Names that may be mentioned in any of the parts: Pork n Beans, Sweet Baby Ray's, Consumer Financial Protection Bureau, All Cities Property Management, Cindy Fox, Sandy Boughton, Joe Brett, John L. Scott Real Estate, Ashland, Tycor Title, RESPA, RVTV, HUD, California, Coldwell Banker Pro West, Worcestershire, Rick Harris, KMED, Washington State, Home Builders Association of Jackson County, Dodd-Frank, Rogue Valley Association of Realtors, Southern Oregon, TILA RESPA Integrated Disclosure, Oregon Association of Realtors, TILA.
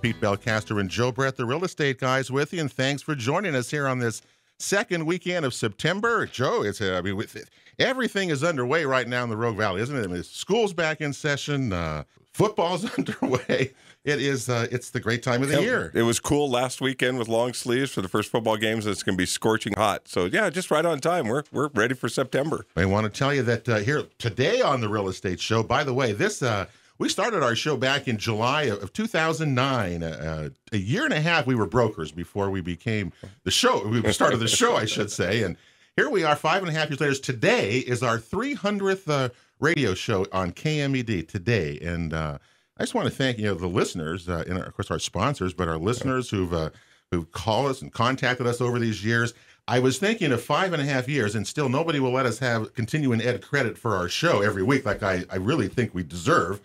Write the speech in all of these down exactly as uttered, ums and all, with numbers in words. Pete Belcastro and Joe Brett, the real estate guys, with you, and thanks for joining us here on this second weekend of September. Joe, it's I mean, with, everything is underway right now in the Rogue Valley, isn't it? I mean, school's back in session, uh, football's underway. It is. Uh, it's the great time of the year. It was cool last weekend with long sleeves for the first football games. It's going to be scorching hot. So yeah, just right on time. We're we're ready for September. I want to tell you that uh, here today on the Real Estate Show. By the way, this. Uh, We started our show back in July of two thousand nine. Uh, a year and a half, we were brokers before we became the show. We started the show, I should say. And here we are five and a half years later. Today is our three hundredth uh, radio show on K M E D today. And uh, I just want to thank you know the listeners, uh, and of course our sponsors, but our listeners who've, uh, who've called us and contacted us over these years. I was thinking of five and a half years, and still nobody will let us have continuing ed credit for our show every week like I, I really think we deserve.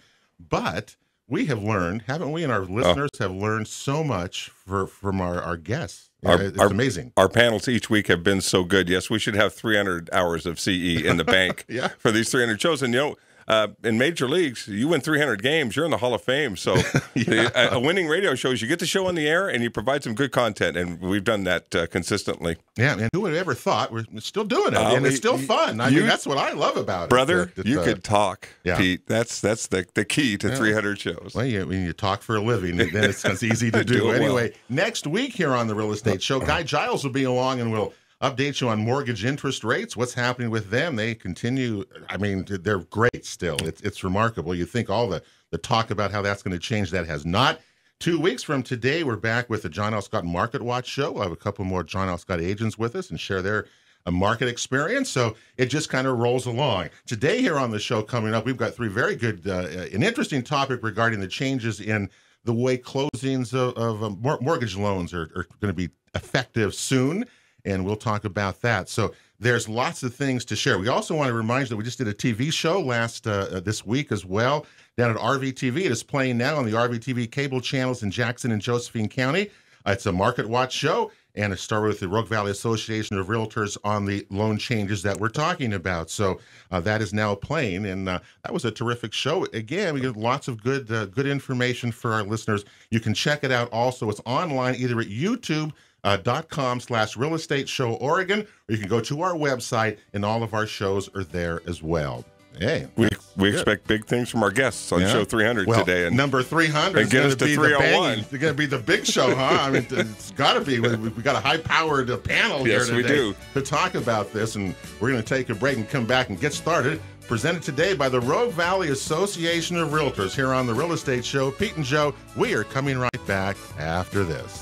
But we have learned, haven't we, and our listeners oh. have learned so much for, from our, our guests. Our, it's our, amazing. Our panels each week have been so good. Yes, we should have three hundred hours of C E in the bank yeah. for these three hundred shows. And, you know, uh, in major leagues, you win three hundred games, you're in the Hall of Fame. So yeah. the, a, a winning radio show is you get the show on the air and you provide some good content. And we've done that uh, consistently. Yeah, and who would have ever thought? We're still doing it. Um, and it's still fun. I you, mean, that's what I love about it. Brother, it, it, you uh, could talk, yeah. Pete. That's that's the, the key to yeah. three hundred shows. Well, you, when you talk for a living, then it's, it's easy to do. do anyway, well. Next week here on the Real Estate Show, Guy Giles will be along and we'll update you on mortgage interest rates, what's happening with them. They continue, I mean, they're great still. It's, it's remarkable. You think all the, the talk about how that's going to change, that has not. Two weeks from today, we're back with the John L. Scott Market Watch Show. We'll have a couple more John L. Scott agents with us and share their uh, market experience. So it just kind of rolls along. Today here on the show coming up, we've got three very good, uh, an interesting topic regarding the changes in the way closings of, of uh, mor mortgage loans are, are going to be effective soon. And we'll talk about that. So there's lots of things to share. We also want to remind you that we just did a T V show last uh, this week as well down at R V T V. It is playing now on the R V T V cable channels in Jackson and Josephine County. Uh, it's a Market Watch show, and it started with the Rogue Valley Association of Realtors on the loan changes that we're talking about. So uh, that is now playing, and uh, that was a terrific show. Again, we get lots of good, uh, good information for our listeners. You can check it out also. It's online either at YouTube. Uh, dot com slash Real Estate Show Oregon, or you can go to our website, and all of our shows are there as well. Hey, we we good. Expect big things from our guests on yeah. show three hundred well, today, and number three hundred is going to be three oh one. It's going to be the big show, huh? I mean, it's got to be. We, we got a high-powered panel yes, here today we do. to talk about this, and we're going to take a break and come back and get started. Presented today by the Rogue Valley Association of Realtors here on the Real Estate Show. Pete and Joe, we are coming right back after this.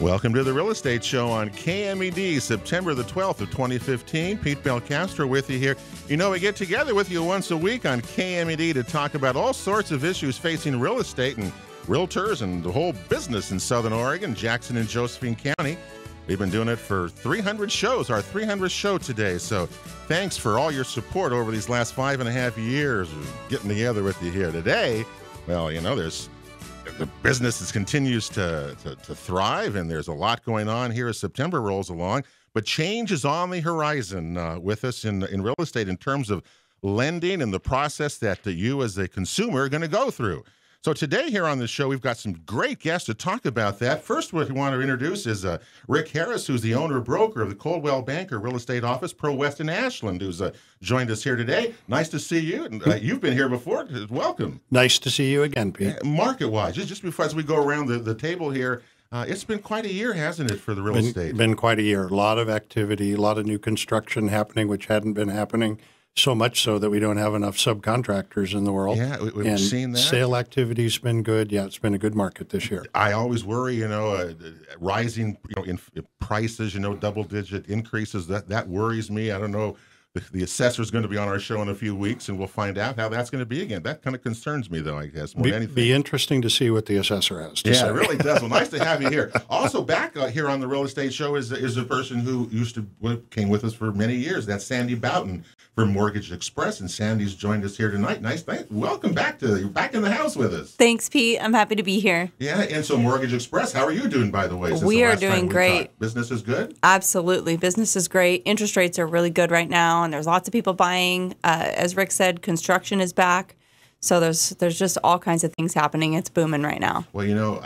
Welcome to the Real Estate Show on K M E D, September the twelfth of twenty fifteen. Pete Belcastro with you here. You know, we get together with you once a week on K M E D to talk about all sorts of issues facing real estate and realtors and the whole business in Southern Oregon, Jackson and Josephine County. We've been doing it for three hundred shows, our three hundredth show today. So thanks for all your support over these last five and a half years of getting together with you here today. Well, you know, there's the business is, continues to, to, to thrive, and there's a lot going on here as September rolls along. But change is on the horizon uh, with us in, in real estate in terms of lending and the process that uh, you as a consumer are going to go through. So today here on the show, we've got some great guests to talk about that. First, what we want to introduce is uh, Rick Harris, who's the owner and broker of the Coldwell Banker Real Estate Office, Pro West in Ashland, who's uh, joined us here today. Nice to see you. And, uh, you've been here before. Welcome. Nice to see you again, Pete. Uh, Market-wise, just, just before as we go around the, the table here, uh, it's been quite a year, hasn't it, for the real been, estate? Been quite a year. A lot of activity, a lot of new construction happening, which hadn't been happening. So much so that we don't have enough subcontractors in the world. Yeah, we've and seen that. Sale activity's been good. Yeah, it's been a good market this year. I always worry, you know, uh, rising you know, in, in prices, you know, double-digit increases. That that worries me. I don't know. The, the assessor's going to be on our show in a few weeks, and we'll find out how that's going to be again. That kind of concerns me, though, I guess, more be, than anything. Be interesting to see what the assessor has to yeah, say. Yeah, it really does. Well, nice to have you here. Also, back uh, here on the Real Estate Show is, is a person who used to came with us for many years. That's Sandy Boughton from Mortgage Express, and Sandy's joined us here tonight. Nice. Thanks. Welcome back to back in the house with us. Thanks, Pete. I'm happy to be here. Yeah, and so Mortgage Express, how are you doing, by the way? Since we the last are doing we great. Talked. Business is good? Absolutely. Business is great. Interest rates are really good right now. And there's lots of people buying. Uh, as Rick said, construction is back. So there's there's just all kinds of things happening. It's booming right now. Well, you know,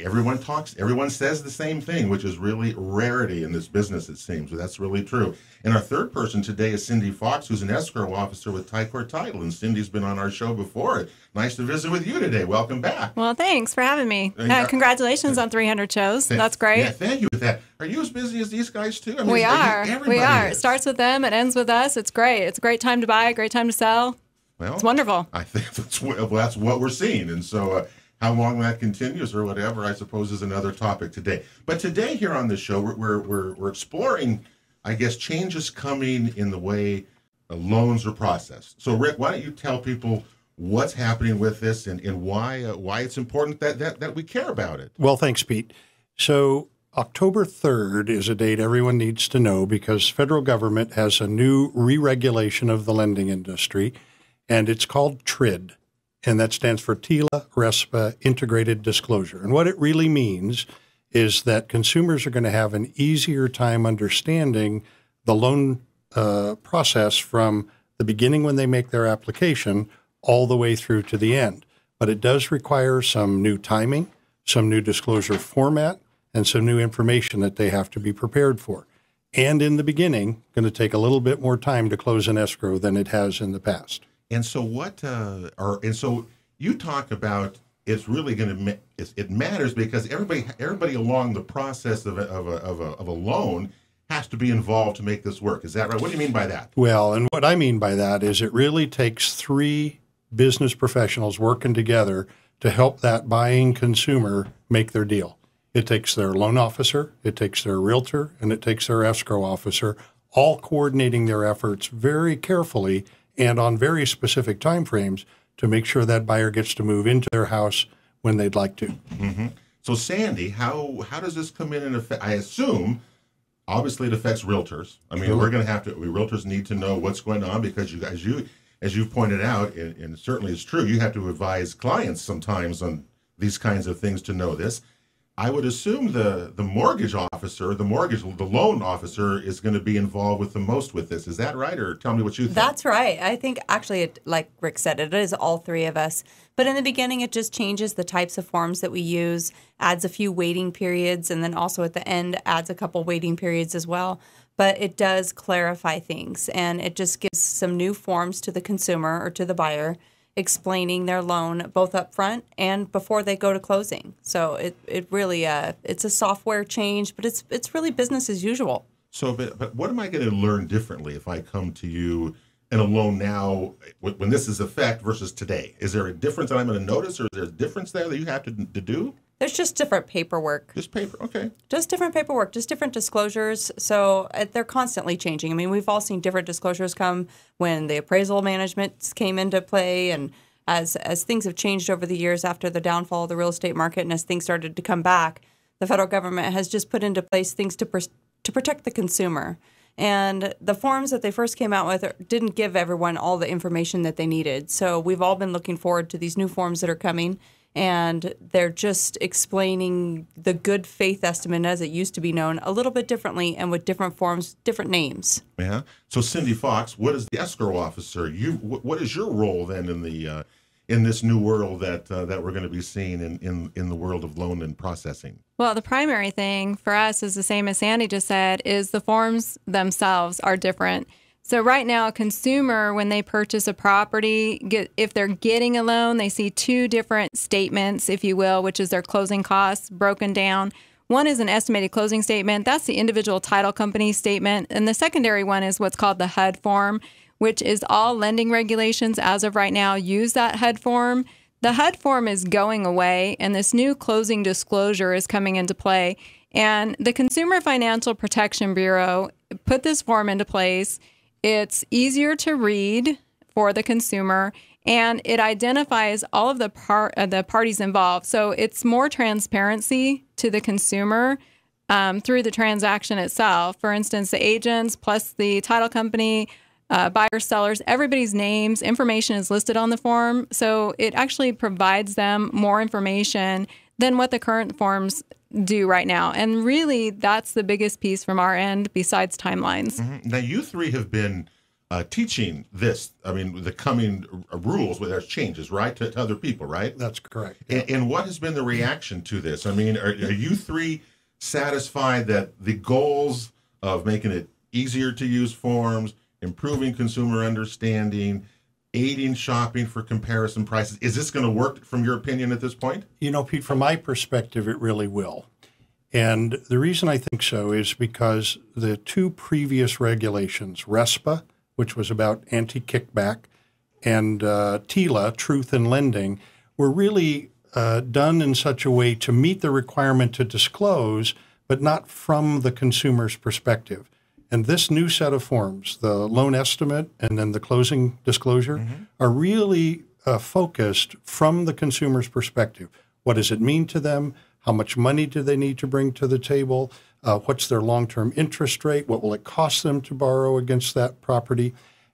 everyone talks, everyone says the same thing, which is really rarity in this business, it seems. But that's really true. And our third person today is Cindy Fox, who's an escrow officer with Tycor Title. And Cindy's been on our show before. Nice to visit with you today. Welcome back. Well, thanks for having me. Uh, yeah. Congratulations on three hundred shows. Th that's great. Yeah, thank you for that. Are you as busy as these guys, too? I mean, we are. You, we are. Is. It starts with them. It ends with us. It's great. It's a great time to buy, a great time to sell. Well, it's wonderful. I think that's, well, that's what we're seeing. And so uh, how long that continues or whatever, I suppose, is another topic today. But today here on this show, we're, we're, we're exploring, I guess, changes coming in the way uh, loans are processed. So, Rick, why don't you tell people what's happening with this and, and why uh, why it's important that, that, that we care about it? Well, thanks, Pete. So October third is a date everyone needs to know because federal government has a new re-regulation of the lending industry. And it's called TRID, and that stands for TILA RESPA Integrated Disclosure. And what it really means is that consumers are going to have an easier time understanding the loan uh, process from the beginning when they make their application all the way through to the end. But it does require some new timing, some new disclosure format, and some new information that they have to be prepared for. And in the beginning, going to take a little bit more time to close an escrow than it has in the past. And so what uh, are and so you talk about it's really going to ma it matters because everybody everybody along the process of a, of, a, of, a, of a loan has to be involved to make this work. Is that right? What do you mean by that? Well, and what I mean by that is it really takes three business professionals working together to help that buying consumer make their deal. It takes their loan officer, it takes their realtor, and it takes their escrow officer, all coordinating their efforts very carefully and on very specific timeframes to make sure that buyer gets to move into their house when they'd like to. Mm-hmm. So, Sandy, how how does this come in and affect? I assume, obviously, it affects realtors. I mean, sure. we're going to have to. We realtors need to know what's going on because you guys, you as you pointed out, and, and certainly it's true, you have to advise clients sometimes on these kinds of things to know this. I would assume the the mortgage officer, the mortgage, the loan officer is going to be involved with the most with this. Is that right? Or tell me what you think. That's right. I think actually, it, like Rick said, it is all three of us. But in the beginning, it just changes the types of forms that we use, adds a few waiting periods, and then also at the end adds a couple waiting periods as well. But it does clarify things, and it just gives some new forms to the consumer or to the buyer, explaining their loan both up front and before they go to closing. So it, it really, uh, it's a software change, but it's it's really business as usual. So, but, but what am I going to learn differently if I come to you in a loan now when this is in effect versus today? Is there a difference that I'm going to notice, or is there a difference there that you have to, to do? There's just different paperwork. Just paper, okay. Just different paperwork, just different disclosures. So uh, they're constantly changing. I mean, we've all seen different disclosures come when the appraisal management came into play, and as, as things have changed over the years after the downfall of the real estate market and as things started to come back, the federal government has just put into place things to, pr to protect the consumer. And the forms that they first came out with didn't give everyone all the information that they needed. So we've all been looking forward to these new forms that are coming. And they're just explaining the good faith estimate, as it used to be known, a little bit differently and with different forms, different names. Yeah. So, Cindy Fox, what is the escrow officer? You, what is your role then in the uh, in this new world that uh, that we're going to be seeing in, in in the world of loan and processing? Well, the primary thing for us is the same as Sandy just said: is the forms themselves are different. So right now, a consumer, when they purchase a property, get, if they're getting a loan, they see two different statements, if you will, which is their closing costs broken down. One is an estimated closing statement. That's the individual title company statement. And the secondary one is what's called the H U D form, which is all lending regulations as of right now use that H U D form. The H U D form is going away, and this new closing disclosure is coming into play. And the Consumer Financial Protection Bureau put this form into place. It's easier to read for the consumer, and it identifies all of the, par uh, the parties involved. So it's more transparency to the consumer um, through the transaction itself. For instance, the agents plus the title company, uh, buyers, sellers, everybody's names, information is listed on the form. So it actually provides them more information than what the current forms do right now. And really, that's the biggest piece from our end besides timelines. Mm-hmm. Now, you three have been uh, teaching this, I mean, the coming rules with our changes, right, to, to other people, right? That's correct. And, and what has been the reaction to this? I mean, are, are you three satisfied that the goals of making it easier to use forms, improving consumer understanding, aiding shopping for comparison prices, is this going to work from your opinion at this point? You know, Pete, from my perspective, it really will. And the reason I think so is because the two previous regulations, RESPA, which was about anti-kickback, and uh, TILA, Truth in Lending, were really uh, done in such a way to meet the requirement to disclose, but not from the consumer's perspective. And this new set of forms, the loan estimate and then the closing disclosure, mm-hmm. are really uh, focused from the consumer's perspective. What does it mean to them? How much money do they need to bring to the table? Uh, what's their long-term interest rate? What will it cost them to borrow against that property?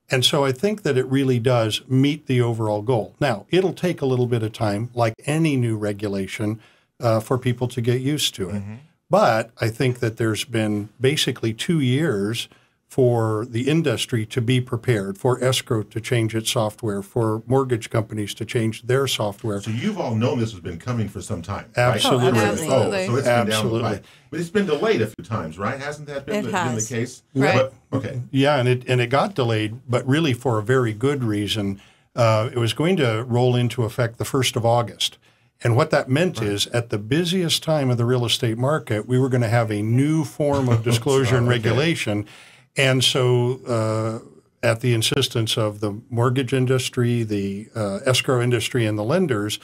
And so I think that it really does meet the overall goal. Now, it'll take a little bit of time, like any new regulation, uh, for people to get used to it. Mm-hmm. But I think that there's been basically two years for the industry to be prepared, for escrow to change its software, for mortgage companies to change their software. So you've all known this has been coming for some time. Absolutely. Right? Oh, absolutely. Oh, so it's been absolutely. Down the pipe. But it's been delayed a few times, right? Hasn't that been, the, has. been the case? Right. But, okay. Yeah, and it, and it got delayed, but really for a very good reason. Uh, it was going to roll into effect the first of August. And what that meant is, at the busiest time of the real estate market, we were going to have a new form of disclosure and regulation. And so uh, at the insistence of the mortgage industry, the uh, escrow industry, and the lenders,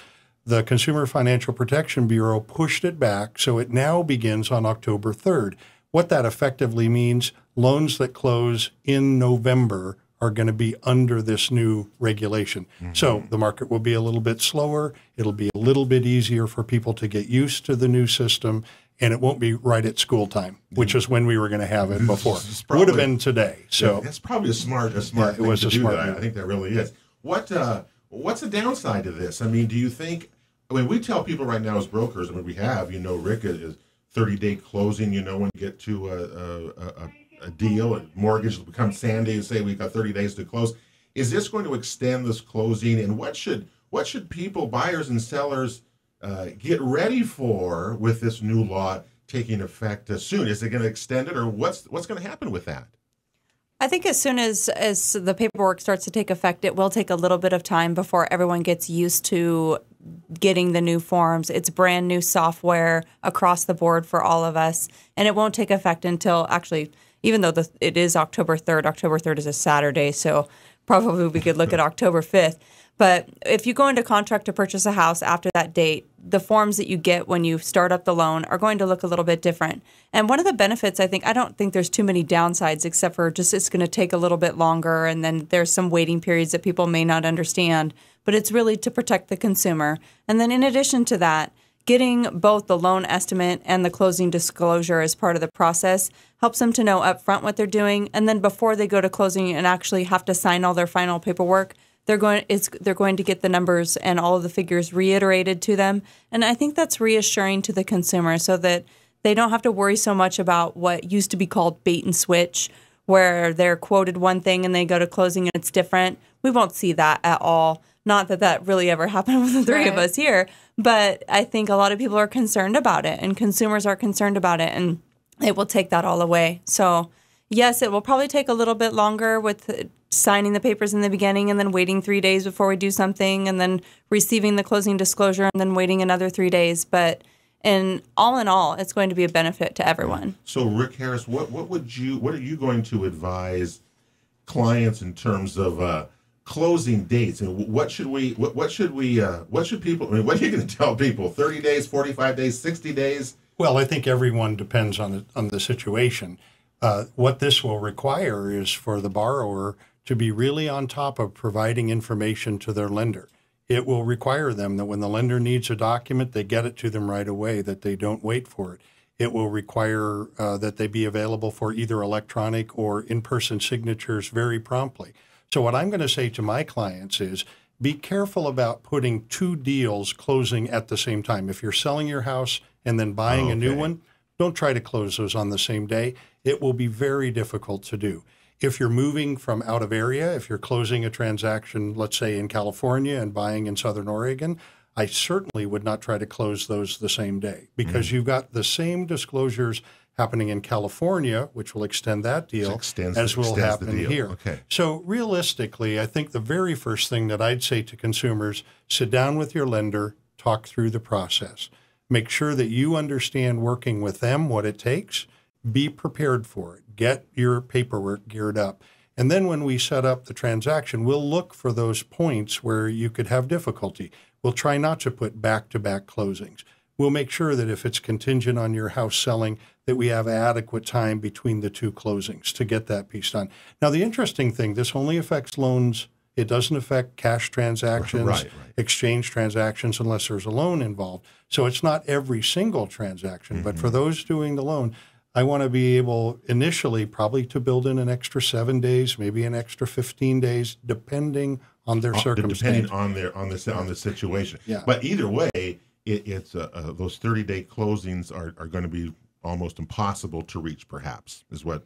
the Consumer Financial Protection Bureau pushed it back. So it now begins on October third. What that effectively means, loans that close in November are going to be under this new regulation. Mm-hmm. So the market will be a little bit slower. It'll be a little bit easier for people to get used to the new system, and it won't be right at school time, which is when we were going to have it before. Probably, would have been today. So yeah, that's probably a smart, a smart. Yeah, thing it was to a do smart. That. I think that really is. What uh, what's the downside to this? I mean, do you think? I mean, we tell people right now as brokers. I mean, we have. You know, Rick is thirty-day closing. You know, when you get to a. a, a a deal, a mortgage will become Sandy and say we've got thirty days to close. Is this going to extend this closing? And what should what should people, buyers and sellers, uh, get ready for with this new law taking effect uh, soon? Is it going to extend it, or what's what's going to happen with that? I think as soon as, as the paperwork starts to take effect, it will take a little bit of time before everyone gets used to getting the new forms. It's brand new software across the board for all of us, and it won't take effect until actually – even though the, it is October third, October third is a Saturday, so probably we could look at October fifth. But if you go into contract to purchase a house after that date, the forms that you get when you start up the loan are going to look a little bit different. And one of the benefits, I think, I don't think there's too many downsides except for just it's going to take a little bit longer, and then there's some waiting periods that people may not understand. But it's really to protect the consumer. And then in addition to that, getting both the loan estimate and the closing disclosure as part of the process helps them to know upfront what they're doing, and then before they go to closing and actually have to sign all their final paperwork, they're going it's they're going to get the numbers and all of the figures reiterated to them, and I think that's reassuring to the consumer so that they don't have to worry so much about what used to be called bait and switch, where they're quoted one thing and they go to closing and it's different. We won't see that at all. Not that that really ever happened with the three right. of us here, but I think a lot of people are concerned about it, and consumers are concerned about it, and it will take that all away. So, yes, it will probably take a little bit longer with signing the papers in the beginning and then waiting three days before we do something and then receiving the closing disclosure and then waiting another three days. But in all in all, it's going to be a benefit to everyone. So, Rick Harris, what, what, would you, what are you going to advise clients in terms of uh, – closing dates, and what should we, what, what should we, uh, what should people, I mean, what are you going to tell people? thirty days, forty-five days, sixty days? Well, I think everyone depends on the, on the situation. Uh, what this will require is for the borrower to be really on top of providing information to their lender. It will require them that when the lender needs a document, they get it to them right away, that they don't wait for it. It will require uh, that they be available for either electronic or in-person signatures very promptly. So what I'm going to say to my clients is be careful about putting two deals closing at the same time. If you're selling your house and then buying okay. a new one, don't try to close those on the same day. It will be very difficult to do. If you're moving from out of area, if you're closing a transaction, let's say in California and buying in Southern Oregon, I certainly would not try to close those the same day, because mm-hmm. you've got the same disclosures happening in California, which will extend that deal, extends, as will happen here. Okay. So realistically, I think the very first thing that I'd say to consumers, sit down with your lender, talk through the process. Make sure that you understand working with them, what it takes. Be prepared for it. Get your paperwork geared up. And then when we set up the transaction, we'll look for those points where you could have difficulty. We'll try not to put back-to-back closings. We'll make sure that if it's contingent on your house selling, that we have adequate time between the two closings to get that piece done. Now, the interesting thing, this only affects loans. It doesn't affect cash transactions, right, right. exchange transactions, unless there's a loan involved. So it's not every single transaction. Mm-hmm. But for those doing the loan, I want to be able initially probably to build in an extra seven days, maybe an extra fifteen days, depending on their circumstances. Depending on their on the, on the situation. Yeah. But either way, it, it's uh, uh, those thirty-day closings are, are going to be almost impossible to reach, perhaps, is what?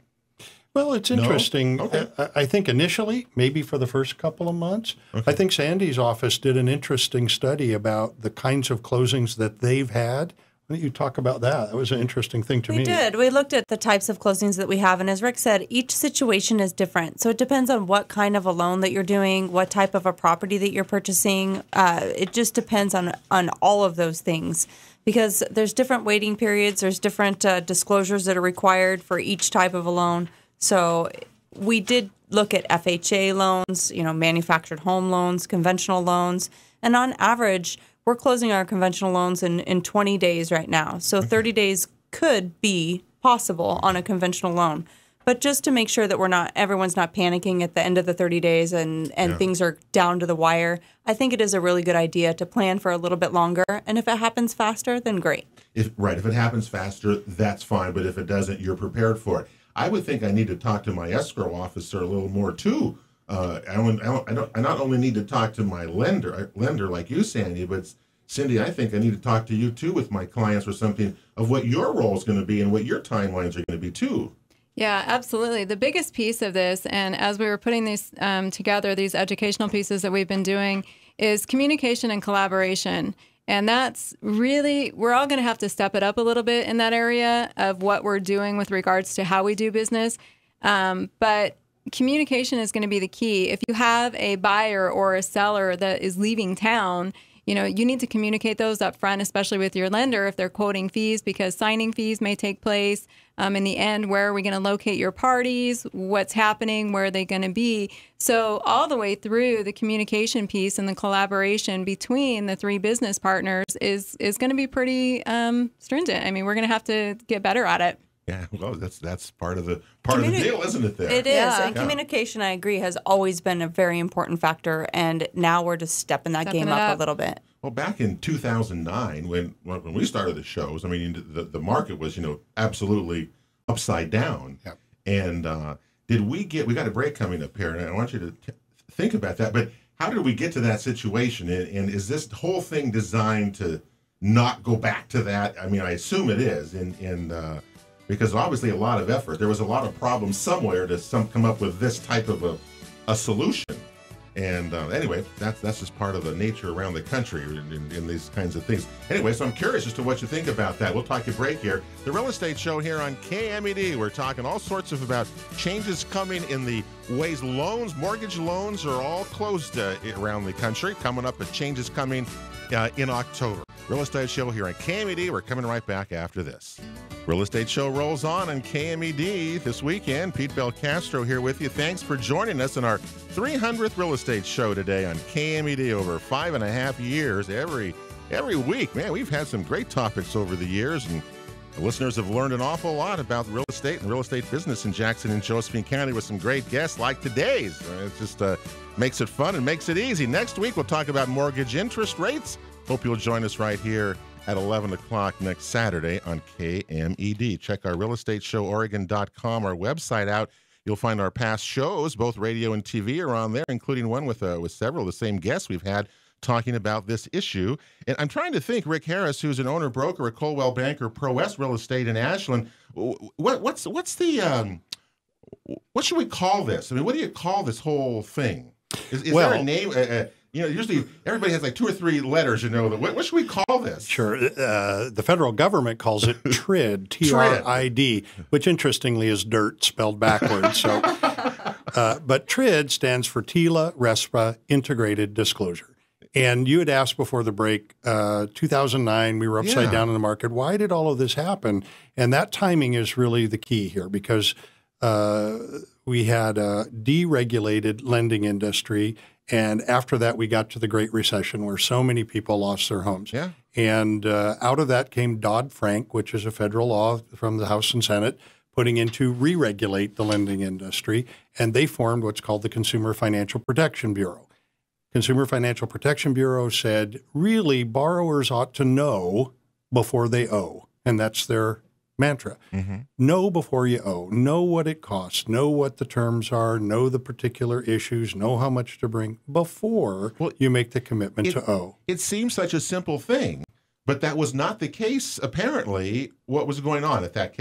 Well, it's interesting. No? Okay. I, I think initially, maybe for the first couple of months. Okay. I think Sandy's office did an interesting study about the kinds of closings that they've had. Why don't you talk about that? That was an interesting thing to me. We did. We looked at the types of closings that we have, and as Rick said, each situation is different. So it depends on what kind of a loan that you're doing, what type of a property that you're purchasing. Uh, it just depends on, on all of those things, because there's different waiting periods. There's different uh, disclosures that are required for each type of a loan. So we did look at F H A loans, you know, manufactured home loans, conventional loans, and on average, we're closing our conventional loans in, in twenty days right now. So thirty days could be possible on a conventional loan. But just to make sure that we're not, everyone's not panicking at the end of the thirty days and, and yeah. things are down to the wire, I think it is a really good idea to plan for a little bit longer. And if it happens faster, then great. If, right. If it happens faster, that's fine. But if it doesn't, you're prepared for it. I would think I need to talk to my escrow officer a little more, too. Uh, I, don't, I, don't, I, don't, I not only need to talk to my lender, lender like you, Sandy, but Cindy, I think I need to talk to you, too, with my clients or something of what your role is going to be and what your timelines are going to be, too. Yeah, absolutely. The biggest piece of this, and as we were putting these um, together, these educational pieces that we've been doing, is communication and collaboration. And that's really, we're all going to have to step it up a little bit in that area of what we're doing with regards to how we do business. Um, but communication is going to be the key. If you have a buyer or a seller that is leaving town, you know, you need to communicate those up front, especially with your lender if they're quoting fees, because signing fees may take place. Um, in the end, where are we going to locate your parties? What's happening? Where are they going to be? So all the way through, the communication piece and the collaboration between the three business partners is is going to be pretty um, stringent. I mean, we're going to have to get better at it. Yeah, well, that's that's part of the part Communi- of the deal, isn't it? There, it is. Yeah. And yeah. communication, I agree, has always been a very important factor, and now we're just stepping that stepping game up, up a little bit. Well, back in two thousand nine, when when we started the shows, I mean, the the market was, you know, absolutely upside down. Yep. And uh, did we get? We got a break coming up here, and I want you to t- think about that. But how did we get to that situation? And, and is this whole thing designed to not go back to that? I mean, I assume it is. And and uh, because obviously a lot of effort. There was a lot of problems somewhere to some come up with this type of a, a solution. And uh, anyway, that's that's just part of the nature around the country in, in these kinds of things. Anyway, so I'm curious as to what you think about that. We'll talk a break here. The Real Estate Show here on K M E D. We're talking all sorts of about changes coming in the ways loans, mortgage loans are all closed uh, around the country. Coming up, but changes coming uh, in October. Real Estate Show here on K M E D. We're coming right back after this. Real Estate Show rolls on on K M E D this weekend. Pete Belcastro here with you. Thanks for joining us in our three hundredth Real Estate Show today on K M E D. Over five and a half years, every every week. Man, we've had some great topics over the years, and the listeners have learned an awful lot about real estate and real estate business in Jackson and Josephine County with some great guests like today's. It just uh, makes it fun and makes it easy. Next week, we'll talk about mortgage interest rates. Hope you'll join us right here at eleven o'clock next Saturday on K M E D. Check our real estate show oregon dot com, our website out. You'll find our past shows, both radio and T V, are on there, including one with uh, with several of the same guests we've had talking about this issue. And I'm trying to think, Rick Harris, who's an owner broker at Coldwell Banker Pro West Real Estate in Ashland, what, what's what's the um, what should we call this? I mean, what do you call this whole thing? Is, is well, there a name? Uh, you know, usually everybody has like two or three letters, you know. What, what should we call this? Sure. Uh, the federal government calls it TRID, T R I D, which interestingly is dirt spelled backwards. So, uh, but TRID stands for TILA RESPA Integrated Disclosure. And you had asked before the break, uh, two thousand nine, we were upside yeah. down in the market. Why did all of this happen? And that timing is really the key here, because uh, we had a deregulated lending industry. And after that, we got to the Great Recession, where so many people lost their homes. Yeah. And uh, out of that came Dodd-Frank, which is a federal law from the House and Senate, putting in to re-regulate the lending industry. And they formed what's called the Consumer Financial Protection Bureau. Consumer Financial Protection Bureau said, really, borrowers ought to know before they owe. And that's their mantra. Mm-hmm. Know before you owe. Know what it costs. Know what the terms are. Know the particular issues. Know how much to bring before well, you make the commitment it, to owe. It seems such a simple thing, but that was not the case, apparently, what was going on at that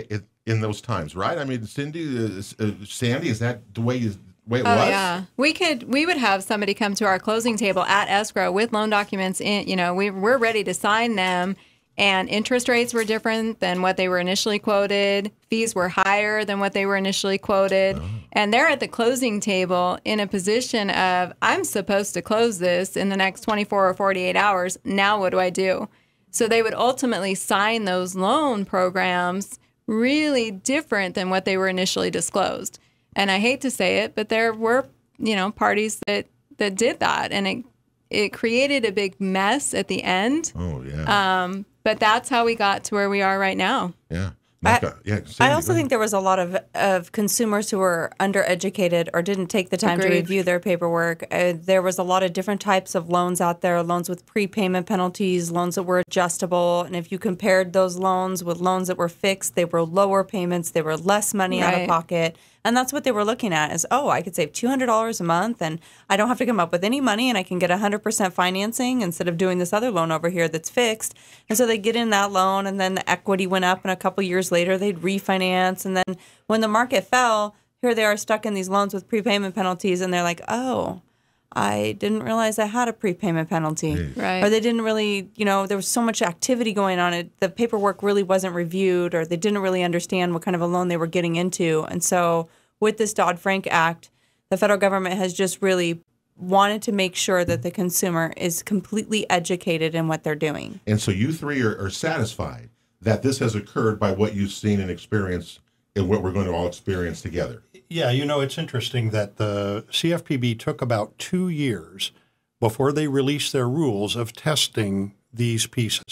in those times, right? I mean, Cindy, uh, uh, Sandy, is that the way you... Wait, oh, what? Yeah. We could, we would have somebody come to our closing table at escrow with loan documents in, you know, we, we're ready to sign them, and interest rates were different than what they were initially quoted. Fees were higher than what they were initially quoted. Oh. And they're at the closing table in a position of, I'm supposed to close this in the next twenty-four or forty-eight hours. Now what do I do? So they would ultimately sign those loan programs really different than what they were initially disclosed. And I hate to say it, but there were, you know, parties that, that did that. And it it created a big mess at the end. Oh, yeah. Um, but that's how we got to where we are right now. Yeah. I, yeah, I also think there was a lot of, of consumers who were undereducated or didn't take the time Agreed. to review their paperwork. Uh, there was a lot of different types of loans out there, loans with prepayment penalties, loans that were adjustable. And if you compared those loans with loans that were fixed, they were lower payments, they were less money right. out of pocket. And that's what they were looking at is, oh, I could save two hundred dollars a month and I don't have to come up with any money and I can get one hundred percent financing instead of doing this other loan over here that's fixed. And so they get in that loan, and then the equity went up, and a couple years later they'd refinance. And then when the market fell, here they are stuck in these loans with prepayment penalties, and they're like, oh, I didn't realize I had a prepayment penalty. Jeez. Right. Or they didn't really, you know, there was so much activity going on. It, the paperwork really wasn't reviewed, or they didn't really understand what kind of a loan they were getting into. And so with this Dodd-Frank Act, the federal government has just really wanted to make sure that the consumer is completely educated in what they're doing. And so you three are, are satisfied that this has occurred by what you've seen and experienced and what we're going to all experience together. Yeah, you know, it's interesting that the C F P B took about two years before they released their rules of testing these pieces,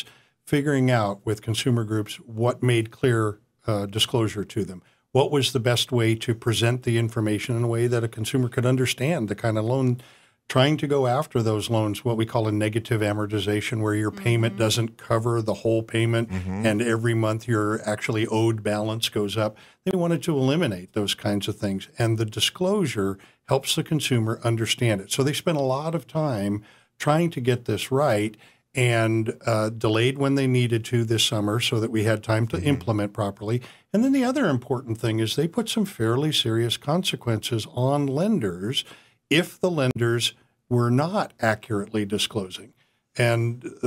figuring out with consumer groups what made clear uh, disclosure to them. What was the best way to present the information in a way that a consumer could understand the kind of loan, trying to go after those loans, what we call a negative amortization, where your mm-hmm. payment doesn't cover the whole payment mm-hmm. and every month your actually owed balance goes up. They wanted to eliminate those kinds of things. And the disclosure helps the consumer understand it. So they spent a lot of time trying to get this right, and uh, delayed when they needed to this summer so that we had time to mm-hmm. implement properly. And then the other important thing is they put some fairly serious consequences on lenders if the lenders were not accurately disclosing. And uh,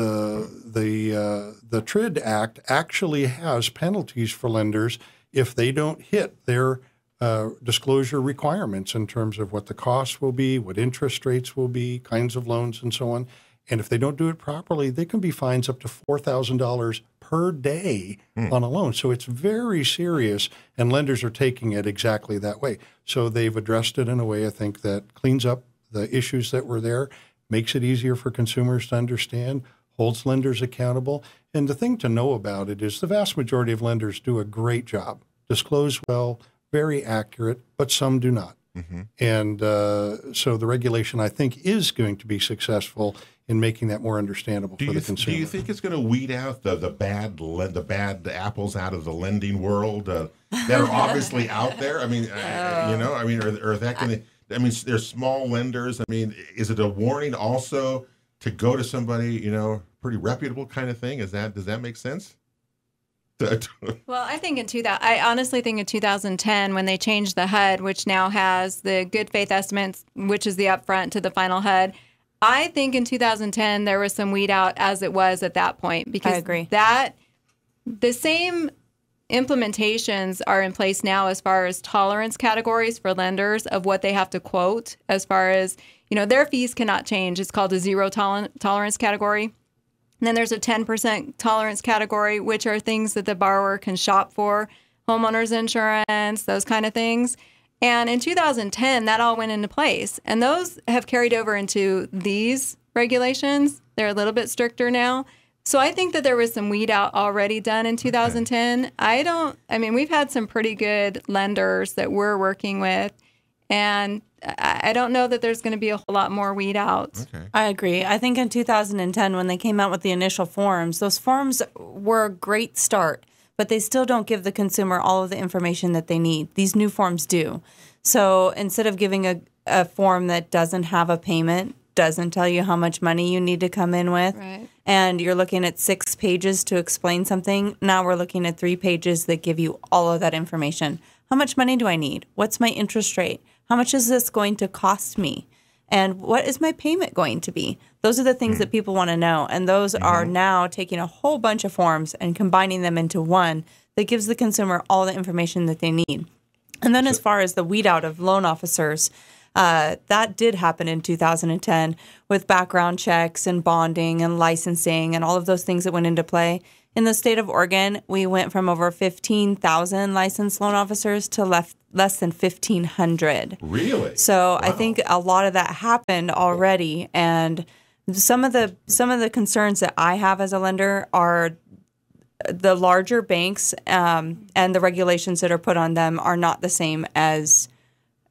the, uh, the TRID Act actually has penalties for lenders if they don't hit their uh, disclosure requirements in terms of what the costs will be, what interest rates will be, kinds of loans, and so on. And if they don't do it properly, they can be fines up to four thousand dollars per day mm. on a loan. So it's very serious, and lenders are taking it exactly that way. So they've addressed it in a way, I think, that cleans up the issues that were there, makes it easier for consumers to understand, holds lenders accountable. And the thing to know about it is the vast majority of lenders do a great job, disclose well, very accurate, but some do not. Mm-hmm. And uh, so the regulation, I think, is going to be successful in making that more understandable do for the consumer. Do you think it's going to weed out the, the bad the bad apples out of the lending world uh, that are obviously out there? I mean, uh, you know, I mean, or, or that going to, I mean, there's small lenders. I mean, is it a warning also to go to somebody, you know, pretty reputable kind of thing? Is that, does that make sense? Well, I think in two thousand, I honestly think in two thousand ten, when they changed the H U D, which now has the good faith estimates, which is the upfront to the final H U D, I think in two thousand ten there was some weed out as it was at that point, because I agree. that the same implementations are in place now as far as tolerance categories for lenders of what they have to quote as far as, you know, their fees cannot change. It's called a zero tol- tolerance category. And then there's a ten percent tolerance category, which are things that the borrower can shop for, homeowners insurance, those kind of things. And in two thousand ten, that all went into place. And those have carried over into these regulations. They're a little bit stricter now. So I think that there was some weed out already done in two thousand ten. Okay. I don't, I mean, we've had some pretty good lenders that we're working with. And I don't know that there's going to be a whole lot more weed out. Okay. I agree. I think in two thousand ten, when they came out with the initial forms, those forms were a great start, but they still don't give the consumer all of the information that they need. These new forms do. So instead of giving a, a form that doesn't have a payment, doesn't tell you how much money you need to come in with, right, and you're looking at six pages to explain something, now we're looking at three pages that give you all of that information. How much money do I need? What's my interest rate? How much is this going to cost me? And what is my payment going to be? Those are the things that people want to know. And those mm-hmm. are now taking a whole bunch of forms and combining them into one that gives the consumer all the information that they need. And then as far as the weed out of loan officers, uh, that did happen in two thousand ten with background checks and bonding and licensing and all of those things that went into play. In the state of Oregon, we went from over fifteen thousand licensed loan officers to left less than fifteen hundred. Really? So wow. I think a lot of that happened already. And some of the some of the concerns that I have as a lender are the larger banks um, and the regulations that are put on them are not the same as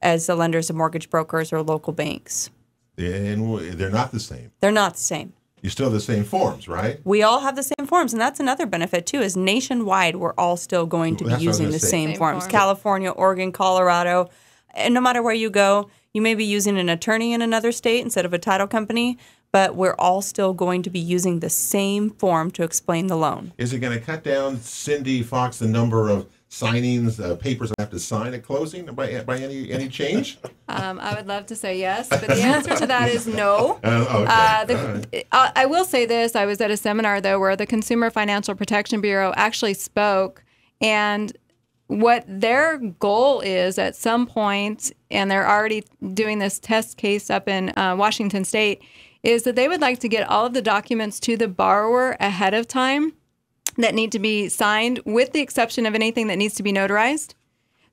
as the lenders of mortgage brokers or local banks. And they're not the same. They're not the same. You still have the same forms, right? We all have the same forms, and that's another benefit, too, is nationwide we're all still going to be that's using the same, same forms. Form. California, Oregon, Colorado, and no matter where you go, you may be using an attorney in another state instead of a title company, but we're all still going to be using the same form to explain the loan. Is it going to cut down, Cindy Fox, the number of signings, uh, papers I have to sign at closing by, by any any change? Um, I would love to say yes, but the answer to that is no. Uh, okay. uh, the, right. I, I will say this. I was at a seminar, though, where the Consumer Financial Protection Bureau actually spoke, and what their goal is at some point, and they're already doing this test case up in uh, Washington State, is that they would like to get all of the documents to the borrower ahead of time that need to be signed, with the exception of anything that needs to be notarized.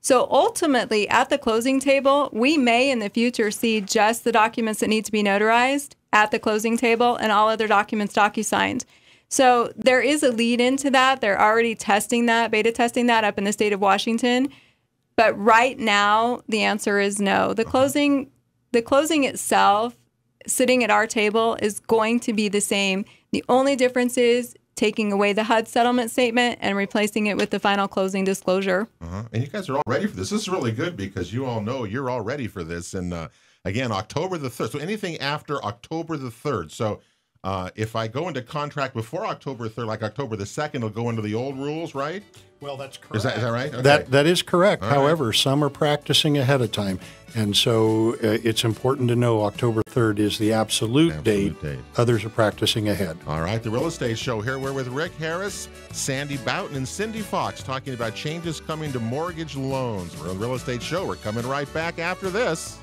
So ultimately, at the closing table, we may in the future see just the documents that need to be notarized at the closing table and all other documents docu-signed. So there is a lead into that. They're already testing that, beta testing that up in the state of Washington. But right now, the answer is no. The closing, the closing itself, sitting at our table, is going to be the same. The only difference is taking away the H U D settlement statement and replacing it with the final closing disclosure. Uh-huh. And you guys are all ready for this. This is really good because you all know you're all ready for this. And uh, again, October the third. So anything after October the third. So uh, if I go into contract before October third, like October the second, it'll go into the old rules, right? Well, that's correct. Is that, is that right? Okay. That, that is correct. All However, right. some are practicing ahead of time. And so uh, it's important to know October third is the absolute, absolute date. date. Others are practicing ahead. All right. The Real Estate Show here. We're with Rick Harris, Sandy Boughton, and Cindy Fox talking about changes coming to mortgage loans. We're on the Real Estate Show. We're coming right back after this.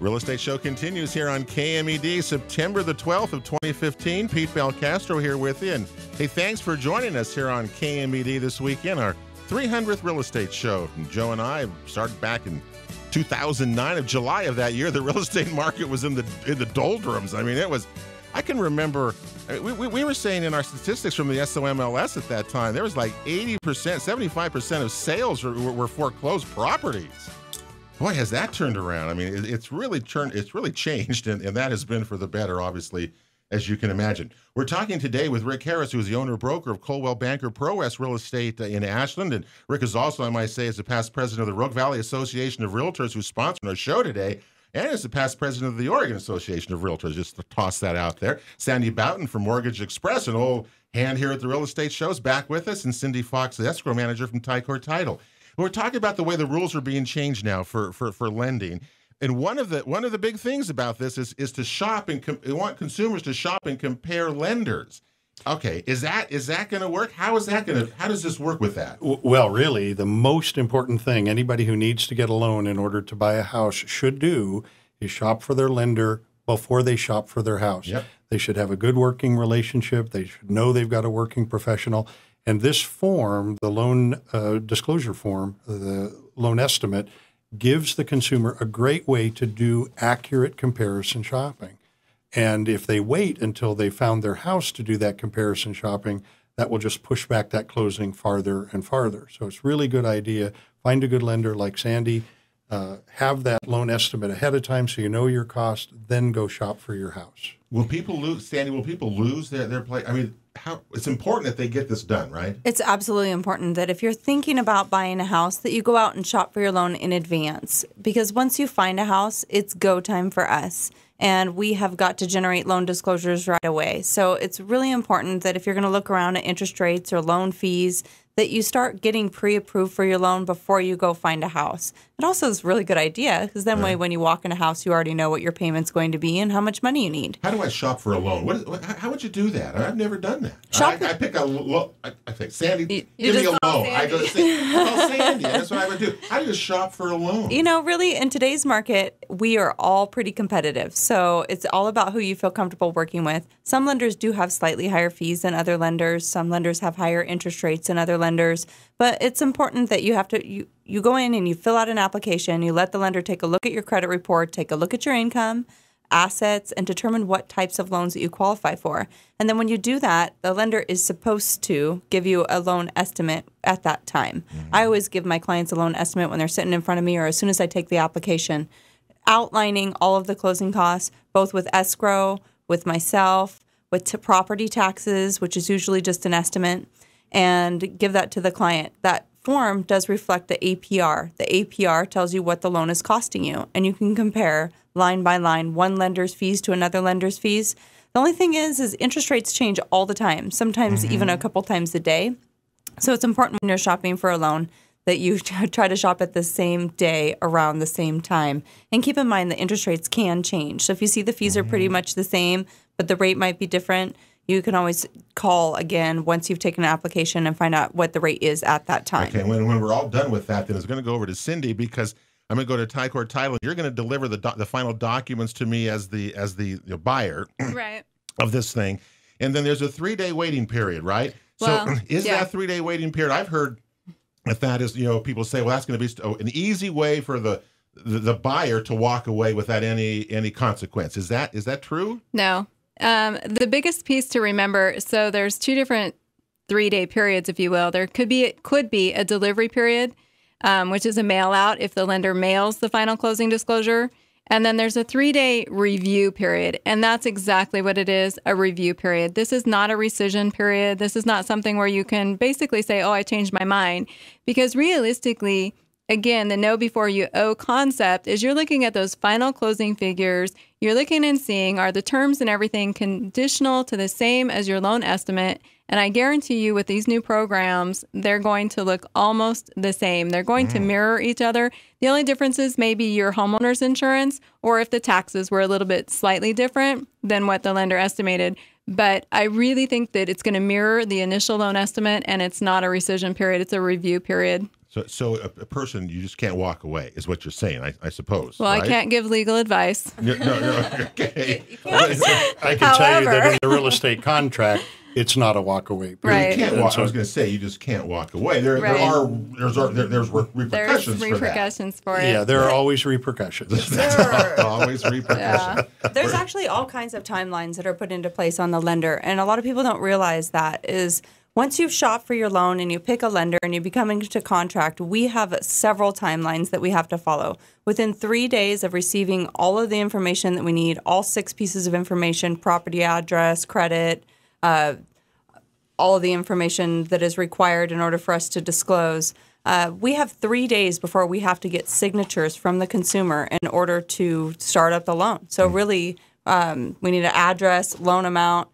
Real Estate Show continues here on K M E D, September the twelfth of twenty fifteen. Pete Belcastro here with you. And hey, thanks for joining us here on K M E D this weekend, our three hundredth Real Estate Show. And Joe and I started back in two thousand nine of July of that year. The real estate market was in the in the doldrums. I mean, it was, I can remember, we, we, we were saying in our statistics from the S O M L S at that time, there was like eighty percent, seventy-five percent of sales were, were foreclosed properties. Boy, has that turned around. I mean, it's really turned, it's really changed, and, and that has been for the better, obviously, as you can imagine. We're talking today with Rick Harris, who is the owner-broker of Coldwell Banker Pro West Real Estate in Ashland. And Rick is also, I might say, is the past president of the Rogue Valley Association of Realtors, who's sponsoring our show today. and is the past president of the Oregon Association of Realtors, just to toss that out there. Sandy Boughton from Mortgage Express, an old hand here at the Real Estate Show, is back with us, and Cindy Fox, the escrow manager from Tycor Title. We're talking about the way the rules are being changed now for, for, for lending. And one of the one of the big things about this is is to shop and com- want consumers to shop and compare lenders. Okay, is that is that going to work? How is that going to? How does this work with that? Well, really, the most important thing anybody who needs to get a loan in order to buy a house should do is shop for their lender before they shop for their house. Yep. They should have a good working relationship. They should know they've got a working professional. And this form, the loan uh, disclosure form, the loan estimate, gives the consumer a great way to do accurate comparison shopping. And if they wait until they found their house to do that comparison shopping, that will just push back that closing farther and farther. So it's a really good idea. Find a good lender like Sandy. Uh, have that loan estimate ahead of time so you know your cost, then go shop for your house. Will people lose, Sandy, will people lose their, their play? I mean, how, it's important that they get this done, right? It's absolutely important that if you're thinking about buying a house, that you go out and shop for your loan in advance. Because once you find a house, it's go time for us. And we have got to generate loan disclosures right away. So it's really important that if you're going to look around at interest rates or loan fees, that you start getting pre-approved for your loan before you go find a house. It also is a really good idea because then right. when you walk in a house, you already know what your payment's going to be and how much money you need. How do I shop for a loan? What, what, how would you do that? I've never done that. Shop I, I pick a loan. I, I think, Sandy, you, you give me a loan. Sandy. I go to Sandy. Call Sandy. That's what I would do. How do you shop for a loan? You know, really, in today's market, we are all pretty competitive. So it's all about who you feel comfortable working with. Some lenders do have slightly higher fees than other lenders. Some lenders have higher interest rates than other lenders. lenders, but it's important that you have to, you, you go in and you fill out an application, you let the lender take a look at your credit report, take a look at your income, assets, and determine what types of loans that you qualify for. And then when you do that, the lender is supposed to give you a loan estimate at that time. Mm-hmm. I always give my clients a loan estimate when they're sitting in front of me or as soon as I take the application, outlining all of the closing costs, both with escrow, with myself, with t- property taxes, which is usually just an estimate, and give that to the client. That form does reflect the A P R. The A P R tells you what the loan is costing you, and you can compare line by line one lender's fees to another lender's fees. The only thing is, is interest rates change all the time, sometimes mm-hmm. even a couple times a day. So it's important when you're shopping for a loan that you try to shop at the same day around the same time. And keep in mind the interest rates can change. So if you see the fees mm-hmm. are pretty much the same, but the rate might be different, you can always call again once you've taken an application and find out what the rate is at that time. Okay, when, when we're all done with that, then it's going to go over to Cindy because I'm going to go to Tycor Title. You're going to deliver the do- the final documents to me as the as the, the buyer right. of this thing. And then there's a three-day waiting period, right? Well, so is yeah. that three-day waiting period? I've heard that that is, you know, people say, well, that's going to be an easy way for the the, the buyer to walk away without any any consequence. Is that is that true? No. Um, the biggest piece to remember, so there's two different three-day periods, if you will. There could be it could be a delivery period, um, which is a mail-out if the lender mails the final closing disclosure. And then there's a three-day review period, and that's exactly what it is, a review period. This is not a rescission period. This is not something where you can basically say, oh, I changed my mind, because realistically, again, the know before you owe concept is you're looking at those final closing figures. You're looking and seeing, are the terms and everything conditional to the same as your loan estimate? And I guarantee you with these new programs, they're going to look almost the same. They're going mm. to mirror each other. The only difference is maybe your homeowner's insurance, or if the taxes were a little bit slightly different than what the lender estimated. But I really think that it's going to mirror the initial loan estimate, and it's not a rescission period. It's a review period. So, so a, a person, you just can't walk away, is what you're saying, I, I suppose. Well, right? I can't give legal advice. No, no, no okay. I can However. tell you that in the real estate contract, it's not a walk away. Right. You can't walk, so, I was going to say, you just can't walk away. There, right. there are there's there, there's repercussions. There's repercussions for, that. for it. Yeah, there are always repercussions. There are always repercussions. Yeah. There's actually all kinds of timelines that are put into place on the lender, and a lot of people don't realize that is. Once you've shopped for your loan and you pick a lender and you become into contract, we have several timelines that we have to follow. Within three days of receiving all of the information that we need, all six pieces of information, property address, credit, uh, all of the information that is required in order for us to disclose, Uh, we have three days before we have to get signatures from the consumer in order to start up the loan. So mm-hmm. really, um, we need an address, loan amount,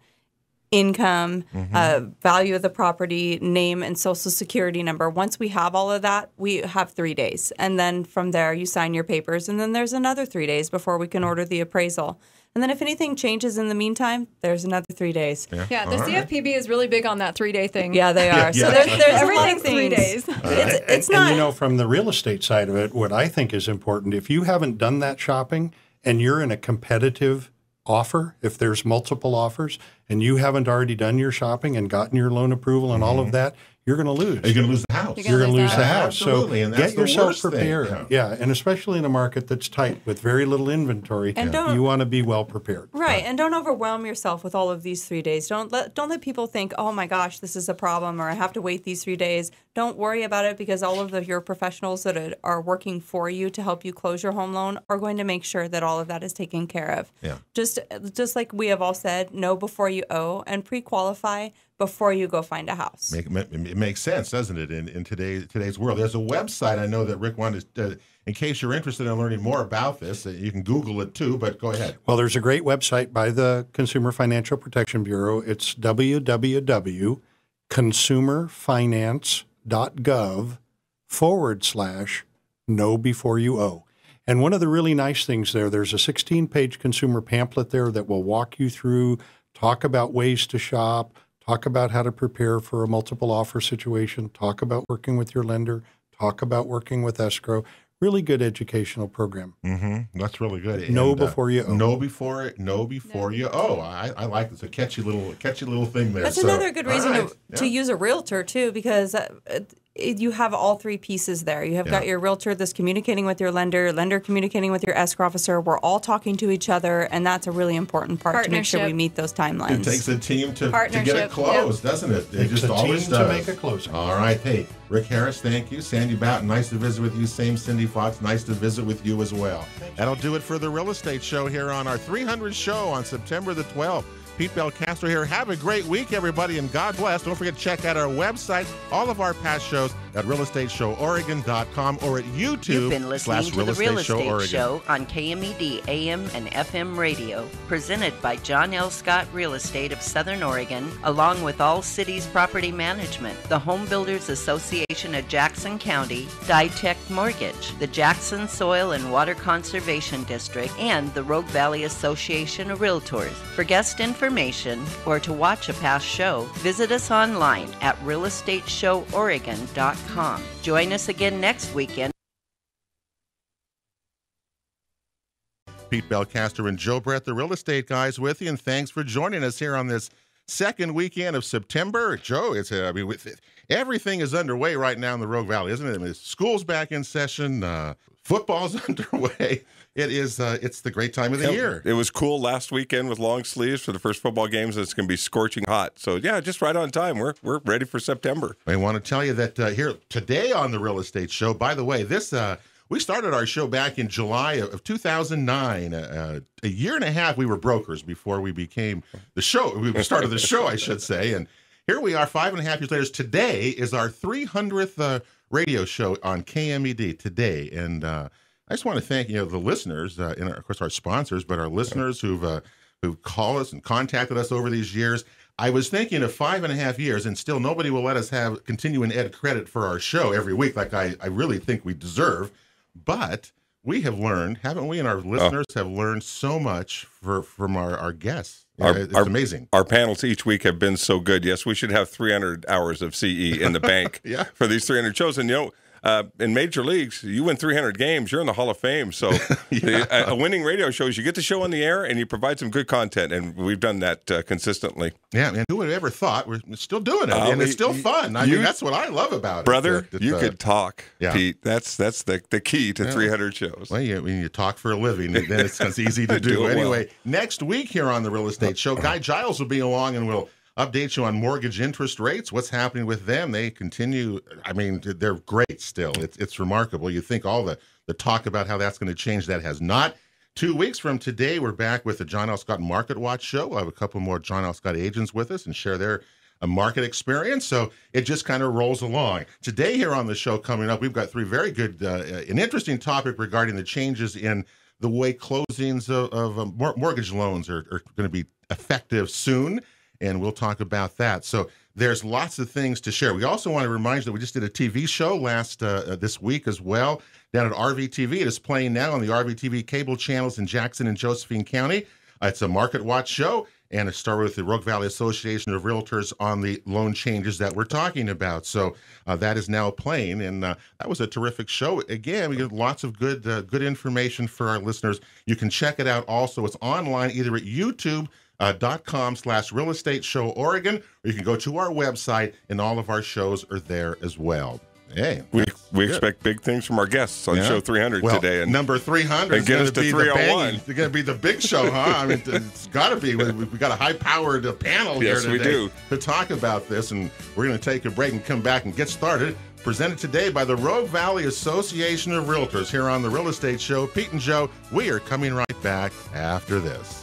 income, mm-hmm. uh, value of the property, name, and social security number. Once we have all of that, we have three days. And then from there, you sign your papers. And then there's another three days before we can order the appraisal. And then if anything changes in the meantime, there's another three days. Yeah, yeah the right. C F P B is really big on that three-day thing. Yeah, they are. Yeah, yeah. So there's, there's everything three days. Right. It's, and, it's not. And, you know, from the real estate side of it, what I think is important, if you haven't done that shopping and you're in a competitive offer, if there's multiple offers, and you haven't already done your shopping and gotten your loan approval and mm-hmm. all of that, you're going to lose. You're going to lose the house. You're going to lose the house. Absolutely. So and that's get yourself prepared. Thing. Yeah, and especially in a market that's tight with very little inventory, and yeah. you want to be well prepared. Right, yeah. and don't overwhelm yourself with all of these three days. Don't let don't let people think, oh my gosh, this is a problem, or I have to wait these three days. Don't worry about it, because all of the, your professionals that are working for you to help you close your home loan are going to make sure that all of that is taken care of. Yeah. Just just like we have all said, know before you owe and pre-qualify before you go find a house. Make, it makes sense, doesn't it, in, in today's, today's world? There's a website I know that Rick wanted to, uh, in case you're interested in learning more about this, uh, you can Google it too, but go ahead. Well, there's a great website by the Consumer Financial Protection Bureau. It's www.consumerfinance.gov forward slash know before you owe. And one of the really nice things there, there's a sixteen page consumer pamphlet there that will walk you through, talk about ways to shop, talk about how to prepare for a multiple offer situation, talk about working with your lender, talk about working with escrow. Really good educational program. Mm-hmm. That's really good. Know and, uh, before you owe. Know before, know before yeah. you owe. I, I like this. A catchy little, catchy little thing there. That's so, another good reason right. to, yeah. to use a realtor, too, because uh, you have all three pieces there. You have yeah. got your realtor that's communicating with your lender, lender communicating with your escrow officer. We're all talking to each other, and that's a really important part to make sure we meet those timelines. It takes a team to, to get it closed, yeah. doesn't it? It, it just a always team does. To make a closing. All right. Hey, Rick Harris, thank you. Sandy Boughton, nice to visit with you. Same Cindy Fox, nice to visit with you as well. That'll do it for the Real Estate Show here on our three hundredth show on September the twelfth. Pete Belcastro here. Have a great week, everybody, and God bless. Don't forget to check out our website, all of our past shows at real estate show oregon dot com or at YouTube slash Real Estate Show Oregon. You've been listening to the Real Estate Show on K M E D A M and F M radio, presented by John L. Scott Real Estate of Southern Oregon, along with All Cities Property Management, the Home Builders Association of Jackson County, Ditech Mortgage, the Jackson Soil and Water Conservation District, and the Rogue Valley Association of Realtors. For guest information, information or to watch a past show, visit us online at real estate show oregon dot com. Join us again next weekend. Pete Belcastro and Joe Brett, the Real Estate Guys, with you, and thanks for joining us here on this second weekend of September. Joe, it's I mean, with it, everything is underway right now in the Rogue Valley, isn't it? I mean, school's back in session. Uh, football's underway. It is. Uh, it's the great time of the year. It was cool last weekend with long sleeves for the first football games. It's going to be scorching hot. So yeah, just right on time. We're we're ready for September. I want to tell you that uh, here today on the Real Estate Show. By the way, this uh, we started our show back in July of two thousand nine. Uh, a year and a half we were brokers before we became the show. We started the show, I should say. And here we are, five and a half years later. Today is our three hundredth uh, radio show on K M E D today, and. Uh, I just want to thank you know the listeners, uh, and of course our sponsors, but our listeners who've uh, who've called us and contacted us over these years. I was thinking of five and a half years, and still nobody will let us have continuing ed credit for our show every week, like I, I really think we deserve. But we have learned, haven't we? And our listeners oh. have learned so much for, from our, our guests. Our, it's our, amazing. Our panels each week have been so good. Yes, we should have three hundred hours of C E in the bank yeah. for these three hundred shows. And you know. Uh, in major leagues, you win three hundred games, you're in the Hall of Fame. So yeah. the, a, a winning radio show is you get the show on the air and you provide some good content, and we've done that uh, consistently. Yeah, and who would have ever thought we're still doing it, uh, and we, it's still fun. I you, mean, that's what I love about brother, it. Brother, you uh, could talk, yeah. Pete. That's that's the, the key to yeah. three hundred shows. Well, you, when you talk for a living, then it's, it's easy to do. do anyway, well. Next week here on the Real Estate Show, Guy Giles will be along and we'll update you on mortgage interest rates. What's happening with them? They continue. I mean, they're great still. It's, it's remarkable. You think all the, the talk about how that's going to change, that has not. Two weeks from today, we're back with the John L. Scott Market Watch Show. We'll have a couple more John L. Scott agents with us and share their a market experience. So it just kind of rolls along. Today here on the show coming up, we've got three very good, uh, an interesting topic regarding the changes in the way closings of, of um, mortgage loans are, are going to be effective soon. And we'll talk about that. So there's lots of things to share. We also want to remind you that we just did a T V show last uh, this week as well down at R V T V. It is playing now on the R V T V cable channels in Jackson and Josephine County. Uh, it's a Market Watch show, and it started with the Rogue Valley Association of Realtors on the loan changes that we're talking about. So uh, that is now playing, and uh, that was a terrific show. Again, we get lots of good, uh, good information for our listeners. You can check it out also. It's online either at YouTube. Uh, dot com slash Real Estate Show Oregon, or you can go to our website, and all of our shows are there as well. Hey, we we good. Expect big things from our guests on yeah. show three hundred well, today, and number three hundred and get us to three oh one. It's going to be the big show, huh? I mean, it's got to be. We, we've got a high-powered panel yes, here today we do. to talk about this, and we're going to take a break and come back and get started. Presented today by the Rogue Valley Association of Realtors here on the Real Estate Show. Pete and Joe, we are coming right back after this.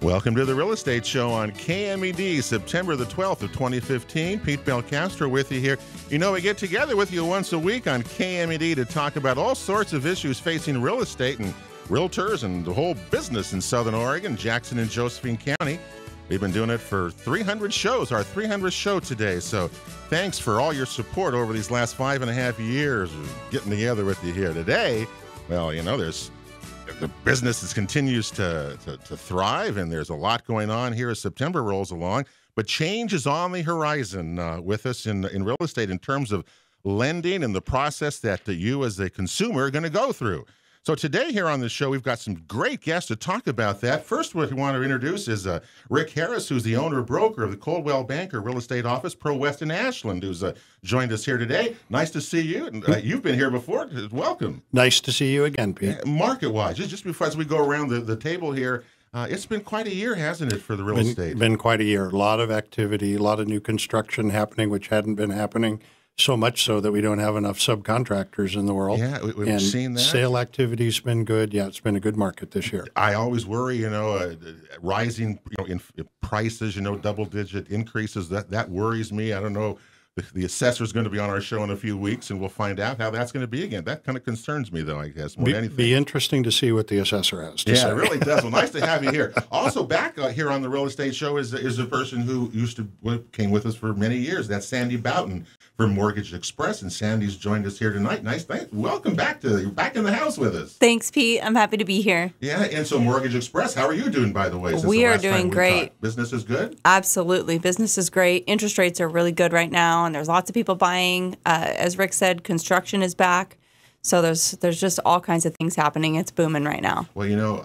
Welcome to the Real Estate Show on K M E D, September the twelfth of twenty fifteen. Pete Belcastro with you here. You know, we get together with you once a week on K M E D to talk about all sorts of issues facing real estate and realtors and the whole business in Southern Oregon, Jackson and Josephine County. We've been doing it for three hundred shows, our three hundredth show today. So thanks for all your support over these last five and a half years of getting together with you here today. Well, you know, there's the business is, continues to, to, to thrive, and there's a lot going on here as September rolls along. But change is on the horizon uh, with us in, in real estate in terms of lending and the process that the, you as a consumer are going to go through. So today here on the show, we've got some great guests to talk about that. First, what we want to introduce is uh, Rick Harris, who's the owner-broker of the Coldwell Banker Real Estate Office, Pro West in Ashland, who's uh, joined us here today. Nice to see you. And, uh, you've been here before. Welcome. Nice to see you again, Pete. Market-wise, just before as we go around the, the table here, uh, it's been quite a year, hasn't it, for the real been, estate? It's been quite a year. A lot of activity, a lot of new construction happening, which hadn't been happening. So much so that we don't have enough subcontractors in the world. Yeah, we, we've and seen that. Sale activity's been good. Yeah, it's been a good market this year. I always worry, you know, uh, rising you know, in, in prices, you know, double-digit increases. That that worries me. I don't know. The, the assessor's going to be on our show in a few weeks, and we'll find out how that's going to be again. That kind of concerns me, though, I guess, more be, than anything. Be interesting to see what the assessor has to yeah, say. Yeah, it really does. Well, nice to have you here. Also, back uh, here on the Real Estate Show is is a person who used to came with us for many years. That's Sandy Boughton from Mortgage Express, and Sandy's joined us here tonight. Nice, thanks. Welcome back to back in the house with us. Thanks, Pete. I'm happy to be here. Yeah, and so Mortgage Express, how are you doing, by the way? Since we the last are doing we great. Talked. Business is good? Absolutely. Business is great. Interest rates are really good right now. And there's lots of people buying. Uh, as Rick said, construction is back. So there's there's just all kinds of things happening. It's booming right now. Well, you know,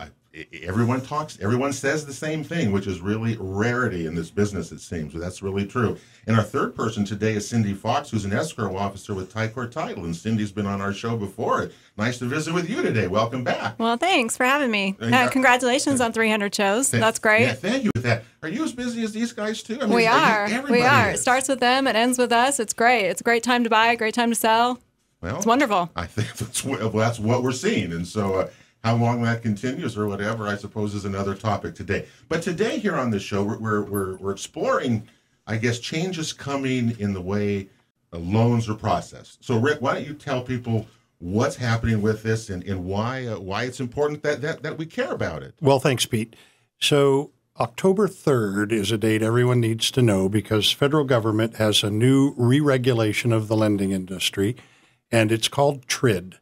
everyone talks, everyone says the same thing, which is really rarity in this business, it seems. So that's really true. And our third person today is Cindy Fox, who's an escrow officer with Tycor Title. And Cindy's been on our show before. Nice to visit with you today. Welcome back. Well, thanks for having me. Uh, uh, congratulations uh, on three hundred shows. Th that's great. Yeah, thank you for that. Are you as busy as these guys, too? I mean, we are. You, we are. Is. It starts with them. It ends with us. It's great. It's a great time to buy, a great time to sell. Well, it's wonderful. I think that's, well, that's what we're seeing. And so uh, how long that continues or whatever, I suppose, is another topic today. But today here on this show, we're, we're, we're exploring, I guess, changes coming in the way uh, loans are processed. So, Rick, why don't you tell people what's happening with this and, and why uh, why it's important that, that, that we care about it. Well, thanks, Pete. So October third is a date everyone needs to know because federal government has a new re-regulation of the lending industry, and it's called TRID,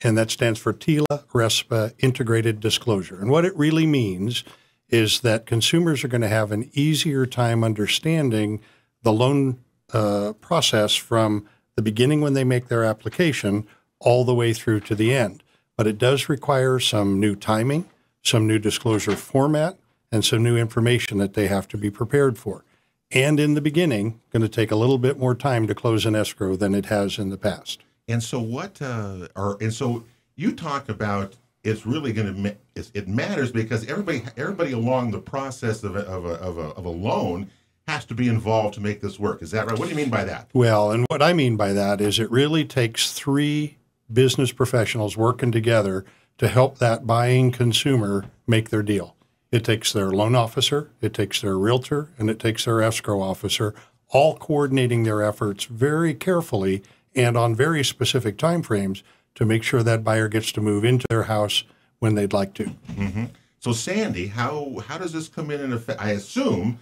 and that stands for TILA RESPA Integrated Disclosure. And what it really means is that consumers are going to have an easier time understanding the loan uh, process from the beginning when they make their application all the way through to the end. But it does require some new timing, some new disclosure format, and some new information that they have to be prepared for. And in the beginning, going to take a little bit more time to close an escrow than it has in the past. And so what uh, are, and so you talk about it's really going to, ma it matters because everybody, everybody along the process of a, of, a, of, a, of a loan has to be involved to make this work. Is that right? What do you mean by that? Well, and what I mean by that is it really takes three business professionals working together to help that buying consumer make their deal. It takes their loan officer, it takes their realtor, and it takes their escrow officer, all coordinating their efforts very carefully and on very specific timeframes to make sure that buyer gets to move into their house when they'd like to. Mm-hmm. So Sandy, how how does this come in and affect? I assume,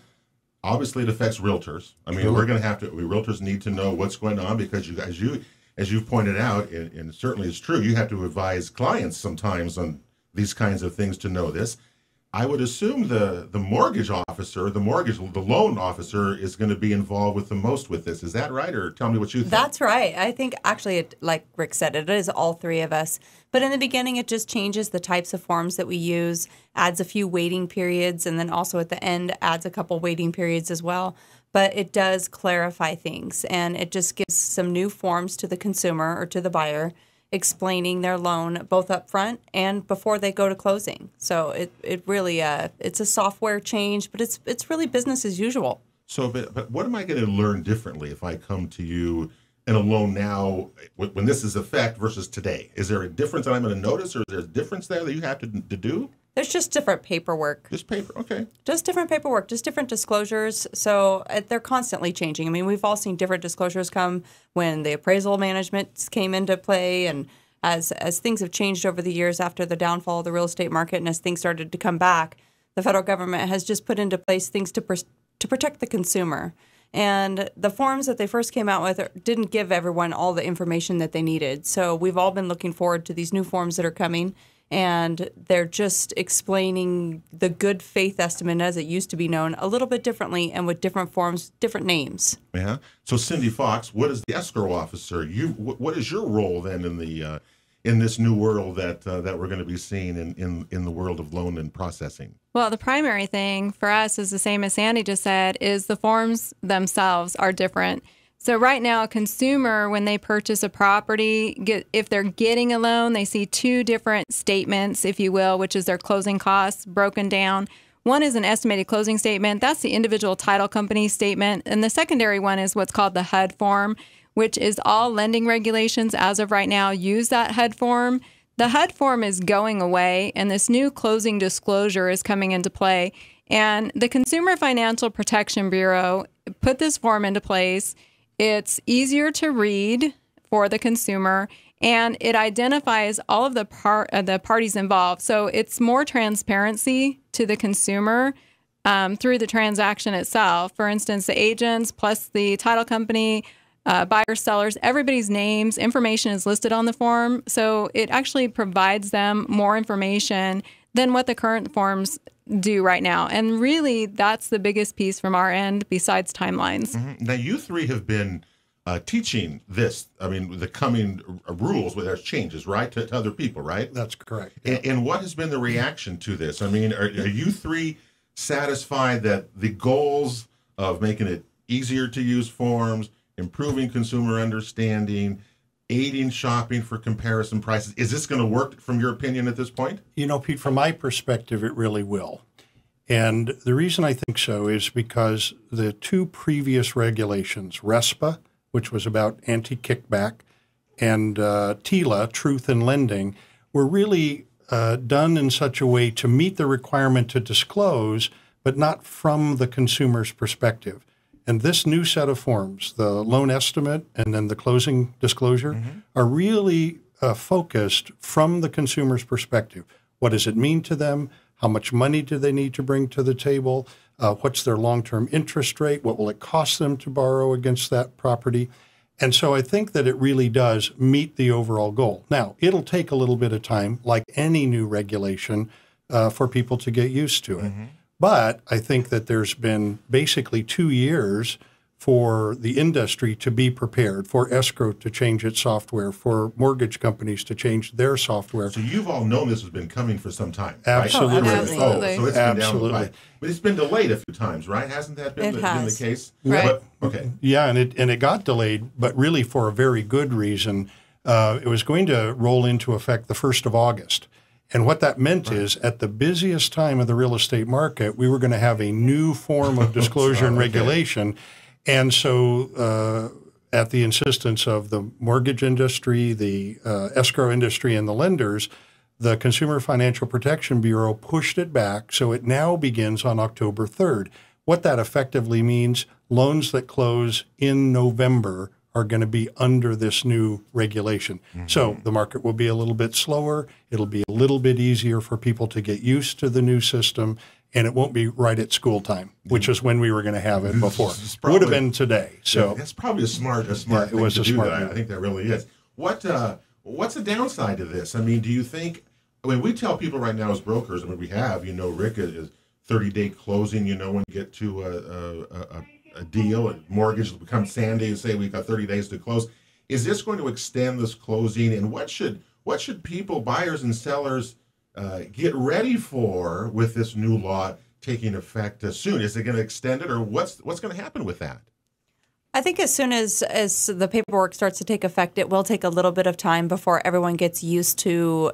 obviously, it affects realtors. I mean, sure. we're going to have to. We realtors need to know what's going on because you guys, you as you pointed out, and, and certainly it's true. You have to advise clients sometimes on these kinds of things to know this. I would assume the the mortgage officer, the mortgage, the loan officer is going to be involved with the most with this. Is that right? Or tell me what you think. That's right. I think actually, it, like Rick said, it is all three of us. But in the beginning, it just changes the types of forms that we use, adds a few waiting periods, and then also at the end adds a couple waiting periods as well. But it does clarify things, and it just gives some new forms to the consumer or to the buyer, explaining their loan both up front and before they go to closing. So it, it really, uh, it's a software change, but it's it's really business as usual. So, but, but what am I going to learn differently if I come to you in a loan now when this is in effect versus today? Is there a difference that I'm going to notice, or is there a difference there that you have to, to do? There's just different paperwork. Just paper, okay. Just different paperwork, just different disclosures. So uh, they're constantly changing. I mean, we've all seen different disclosures come when the appraisal management came into play, and as, as things have changed over the years after the downfall of the real estate market and as things started to come back, the federal government has just put into place things to, pr to protect the consumer. And the forms that they first came out with didn't give everyone all the information that they needed. So we've all been looking forward to these new forms that are coming. And they're just explaining the good faith estimate, as it used to be known, a little bit differently and with different forms, different names. Yeah. So Cindy Fox, what is the escrow officer? You, what is your role then in the uh, in this new world that uh, that we're going to be seeing in, in in the world of loan and processing? Well, the primary thing for us is the same as Sandy just said: is the forms themselves are different. So right now, a consumer, when they purchase a property, get, if they're getting a loan, they see two different statements, if you will, which is their closing costs broken down. One is an estimated closing statement. That's the individual title company statement. And the secondary one is what's called the H U D form, which is all lending regulations as of right now use that H U D form. The H U D form is going away, and this new closing disclosure is coming into play. And the Consumer Financial Protection Bureau put this form into place. It's easier to read for the consumer, and it identifies all of the par uh, the parties involved. So it's more transparency to the consumer um, through the transaction itself. For instance, the agents plus the title company, uh, buyers, sellers, everybody's names, information is listed on the form. So it actually provides them more information than what the current forms do right now. And really, that's the biggest piece from our end besides timelines. Mm-hmm. Now, you three have been uh, teaching this, I mean, the coming rules with our changes, right, to, to other people, right? That's correct. Yeah. And, and what has been the reaction to this? I mean, are, are you three satisfied that the goals of making it easier to use forms, improving consumer understanding, aiding shopping for comparison prices. Is this going to work from your opinion at this point? You know, Pete, from my perspective, it really will. And the reason I think so is because the two previous regulations, RESPA, which was about anti-kickback, and uh, TILA, Truth in Lending, were really uh, done in such a way to meet the requirement to disclose, but not from the consumer's perspective. And this new set of forms, the loan estimate and then the closing disclosure, mm-hmm. are really uh, focused from the consumer's perspective. What does it mean to them? How much money do they need to bring to the table? Uh, what's their long-term interest rate? What will it cost them to borrow against that property? And so I think that it really does meet the overall goal. Now, it'll take a little bit of time, like any new regulation, uh, for people to get used to it. Mm-hmm. But I think that there's been basically two years for the industry to be prepared, for escrow to change its software, for mortgage companies to change their software. So you've all known this has been coming for some time. Absolutely. Right? Oh, absolutely. Oh, so it's absolutely. Been down by, but it's been delayed a few times, right? Hasn't that been, the, has. been the case? Right. But, okay. Yeah, and it, and it got delayed, but really for a very good reason. Uh, it was going to roll into effect the first of August. And what that meant is, at the busiest time of the real estate market, we were going to have a new form of disclosure and regulation. And so uh, at the insistence of the mortgage industry, the uh, escrow industry, and the lenders, the Consumer Financial Protection Bureau pushed it back, so it now begins on October third. What that effectively means, loans that close in November are going to be under this new regulation. Mm-hmm. So the market will be a little bit slower. It'll be a little bit easier for people to get used to the new system, and it won't be right at school time, which is when we were going to have it before. Probably, would have been today. So that's yeah, probably a smart, a smart. Yeah, thing it was to a do smart. That. I think that really is. What uh, what's the downside to this? I mean, do you think? I mean, we tell people right now as brokers. I mean, we have. You know, Rick is thirty-day closing. You know, when you get to a a, a, a deal, and mortgage becomes Sandy, and say we've got thirty days to close. Is this going to extend this closing? And what should what should people, buyers and sellers, Uh, get ready for with this new law taking effect uh, soon? Is it going to extend it, or what's what's going to happen with that? I think as soon as, as the paperwork starts to take effect, it will take a little bit of time before everyone gets used to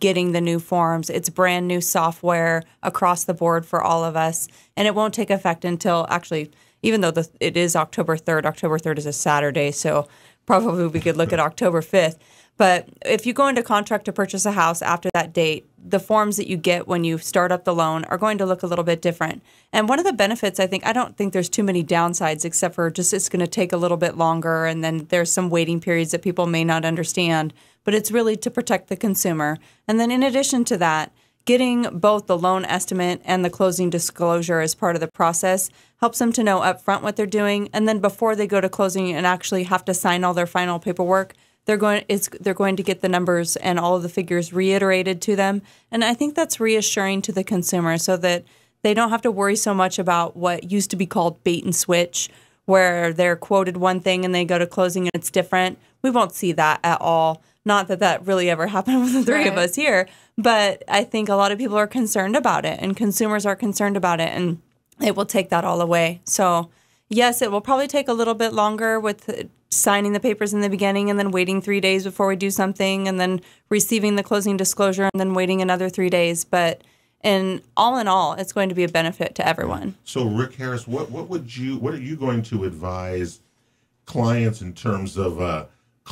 getting the new forms. It's brand new software across the board for all of us, and it won't take effect until actually, even though the, it is October third, October third is a Saturday, so probably we could look at October fifth. But if you go into contract to purchase a house after that date, the forms that you get when you start up the loan are going to look a little bit different. And one of the benefits, I think, I don't think there's too many downsides except for just it's going to take a little bit longer, and then there's some waiting periods that people may not understand. But it's really to protect the consumer. And then in addition to that, getting both the loan estimate and the closing disclosure as part of the process helps them to know upfront what they're doing. And then before they go to closing and actually have to sign all their final paperwork, They're going, it's, they're going to get the numbers and all of the figures reiterated to them. And I think that's reassuring to the consumer so that they don't have to worry so much about what used to be called bait and switch, where they're quoted one thing and they go to closing and it's different. We won't see that at all. Not that that really ever happened with the three right. of us here, but I think a lot of people are concerned about it, and consumers are concerned about it, and it will take that all away. So yes, it will probably take a little bit longer with signing the papers in the beginning and then waiting three days before we do something and then receiving the closing disclosure and then waiting another three days. But in all in all, it's going to be a benefit to everyone. So, Rick Harris, what, what would you what are you going to advise clients in terms of uh,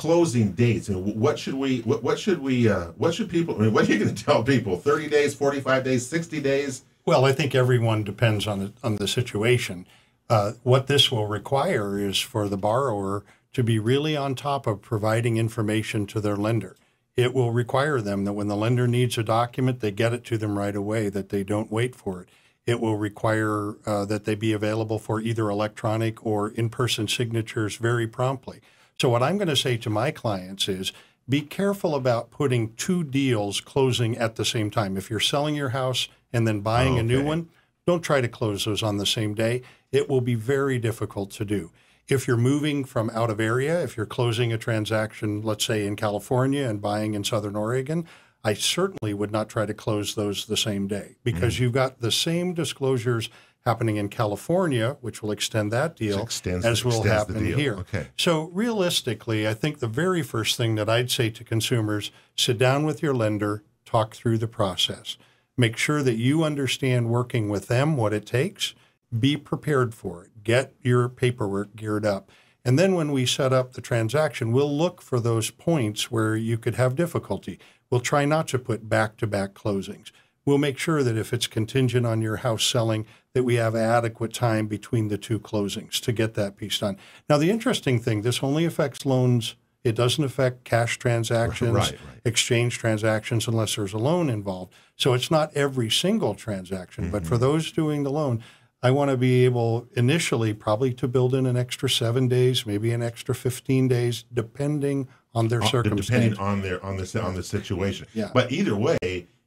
closing dates? And what should we what, what should we uh, what should people? I mean, what are you going to tell people? thirty days, forty-five days, sixty days? Well, I think everyone depends on the on the situation. Uh, what this will require is for the borrower to be really on top of providing information to their lender. It will require them that when the lender needs a document, they get it to them right away, that they don't wait for it. It will require uh, that they be available for either electronic or in-person signatures very promptly. So what I'm going to say to my clients is be careful about putting two deals closing at the same time. If you're selling your house and then buying okay. a new one, don't try to close those on the same day. It will be very difficult to do. If you're moving from out of area, if you're closing a transaction, let's say in California and buying in Southern Oregon, I certainly would not try to close those the same day, because mm-hmm. you've got the same disclosures happening in California, which will extend that deal, extends, as will happen here. Okay. So realistically, I think the very first thing that I'd say to consumers, sit down with your lender, talk through the process. Make sure that you understand working with them, what it takes. Be prepared for it. Get your paperwork geared up. And then when we set up the transaction, we'll look for those points where you could have difficulty. We'll try not to put back-to-back closings. We'll make sure that if it's contingent on your house selling, that we have adequate time between the two closings to get that piece done. Now, the interesting thing, this only affects loans. It doesn't affect cash transactions, right, right. exchange transactions, unless there's a loan involved. So it's not every single transaction. Mm-hmm. But for those doing the loan, I want to be able initially probably to build in an extra seven days, maybe an extra fifteen days, depending on their circumstances. Depending on their on the on the situation. Yeah. But either way,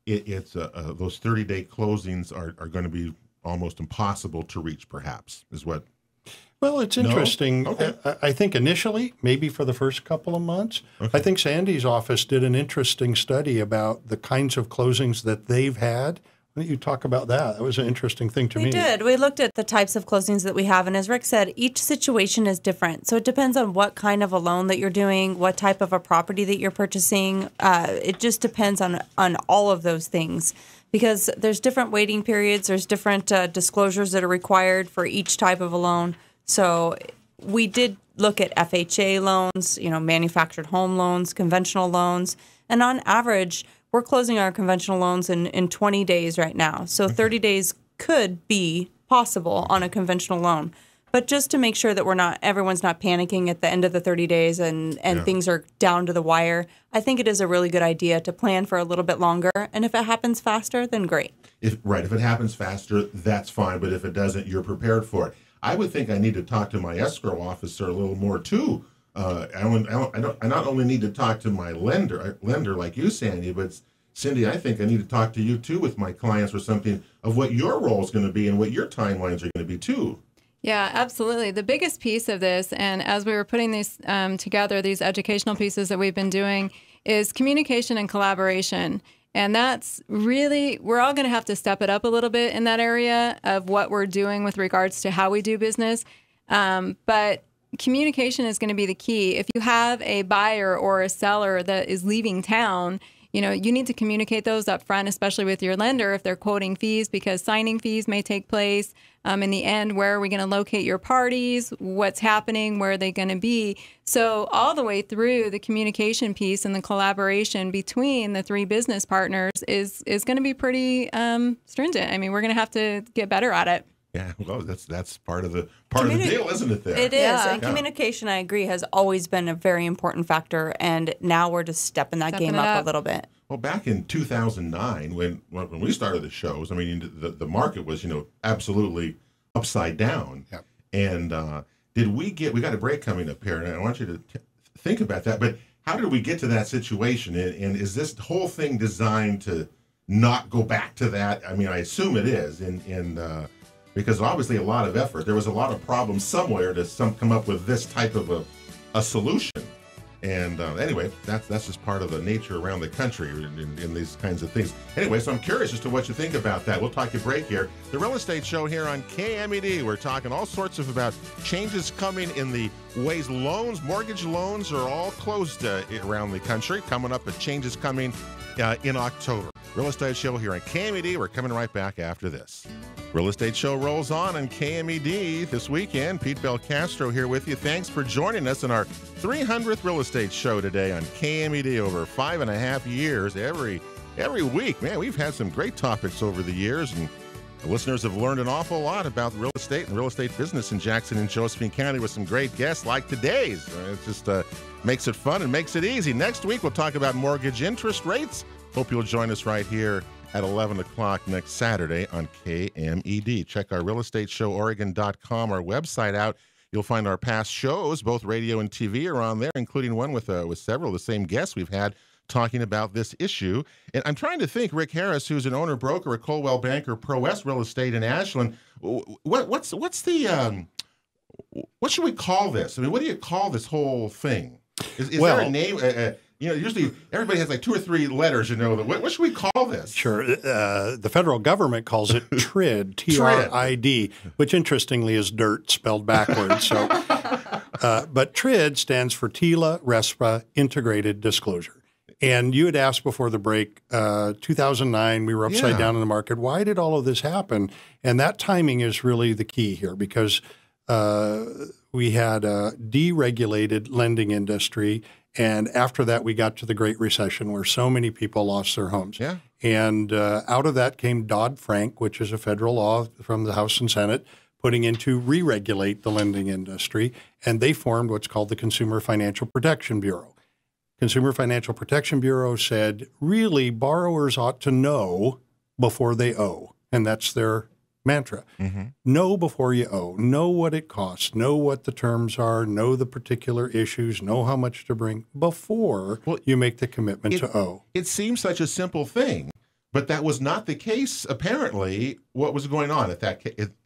it, it's uh, uh, those thirty-day closings are are going to be almost impossible to reach. Perhaps is what. Well, it's interesting. No? Okay. I, I think initially, maybe for the first couple of months, okay. I think Sandy's office did an interesting study about the kinds of closings that they've had. Why don't you talk about that? That was an interesting thing to me. We did. We looked at the types of closings that we have, and as Rick said, each situation is different. So it depends on what kind of a loan that you're doing, what type of a property that you're purchasing. Uh, it just depends on, on all of those things, because there's different waiting periods. There's different uh, disclosures that are required for each type of a loan. So we did look at F H A loans, you know, manufactured home loans, conventional loans, and on average, we're closing our conventional loans in, in twenty days right now. So okay. thirty days could be possible on a conventional loan. But just to make sure that we're not, everyone's not panicking at the end of the thirty days and, and yeah. things are down to the wire, I think it is a really good idea to plan for a little bit longer. And if it happens faster, then great. If, right. If it happens faster, that's fine. But if it doesn't, you're prepared for it. I would think I need to talk to my escrow officer a little more, too. Uh, I, don't, I, don't, I, don't, I not only need to talk to my lender, lender like you, Sandy, but Cindy, I think I need to talk to you, too, with my clients or something of what your role is going to be and what your timelines are going to be, too. Yeah, absolutely. The biggest piece of this, and as we were putting these um, together, these educational pieces that we've been doing, is communication and collaboration. And that's really, we're all going to have to step it up a little bit in that area of what we're doing with regards to how we do business. Um, but communication is going to be the key. If you have a buyer or a seller that is leaving town, you know, you need to communicate those up front, especially with your lender if they're quoting fees, because signing fees may take place. Um, in the end, where are we going to locate your parties? What's happening? Where are they going to be? So all the way through, the communication piece and the collaboration between the three business partners is is going to be pretty um, stringent. I mean, we're going to have to get better at it. Yeah, well, that's that's part of the part Communi- of the deal, isn't it? There, it is. Yeah. And yeah. communication, I agree, has always been a very important factor, and now we're just stepping that stepping game up, up a little bit. Well, back in two thousand nine, when when we started the shows, I mean, the the market was, you know, absolutely upside down. Yep. And uh, did we get? We got a break coming up here, and I want you to t- think about that. But how did we get to that situation? And, and is this whole thing designed to not go back to that? I mean, I assume it is. And and uh, because obviously a lot of effort. There was a lot of problems somewhere to some come up with this type of a, a solution. And uh, anyway, that's that's just part of the nature around the country in, in these kinds of things. Anyway, so I'm curious as to what you think about that. We'll talk a break here. The Real Estate Show here on K M E D. We're talking all sorts of about changes coming in the ways loans, mortgage loans are all closed uh, around the country. Coming up, but changes coming uh, in October. Real Estate Show here on K M E D. We're coming right back after this. Real Estate Show rolls on on K M E D this weekend. Pete Belcastro here with you. Thanks for joining us in our three hundredth Real Estate Show today on K M E D. Over five and a half years, every every week. Man, we've had some great topics over the years, and the listeners have learned an awful lot about real estate and real estate business in Jackson and Josephine County with some great guests like today's. It just uh, makes it fun and makes it easy. Next week, we'll talk about mortgage interest rates. Hope you'll join us right here at eleven o'clock next Saturday on K M E D. Check our real estate show oregon dot com, our website out. You'll find our past shows, both radio and T V, are on there, including one with uh, with several of the same guests we've had talking about this issue. And I'm trying to think, Rick Harris, who's an owner-broker at Coldwell Banker Pro West Real Estate in Ashland, what, what's what's the um, what should we call this? I mean, what do you call this whole thing? Is, is well, there a name? A, a, You know, usually everybody has like two or three letters, you know. What, what should we call this? Sure. Uh, the federal government calls it TRID, T R I D, which interestingly is dirt spelled backwards. So, uh, but TRID stands for TILA RESPA Integrated Disclosure. And you had asked before the break, uh, two thousand nine, we were upside yeah. down in the market. Why did all of this happen? And that timing is really the key here because uh, we had a deregulated lending industry. And after that, we got to the Great Recession where so many people lost their homes. Yeah. And uh, out of that came Dodd-Frank, which is a federal law from the House and Senate, putting in to re-regulate the lending industry. And they formed what's called the Consumer Financial Protection Bureau. Consumer Financial Protection Bureau said, really, borrowers ought to know before they owe. And that's their mantra. Mm-hmm. Know before you owe. Know what it costs. Know what the terms are. Know the particular issues. Know how much to bring before well, you make the commitment it, to owe. It seems such a simple thing, but that was not the case, apparently, what was going on at that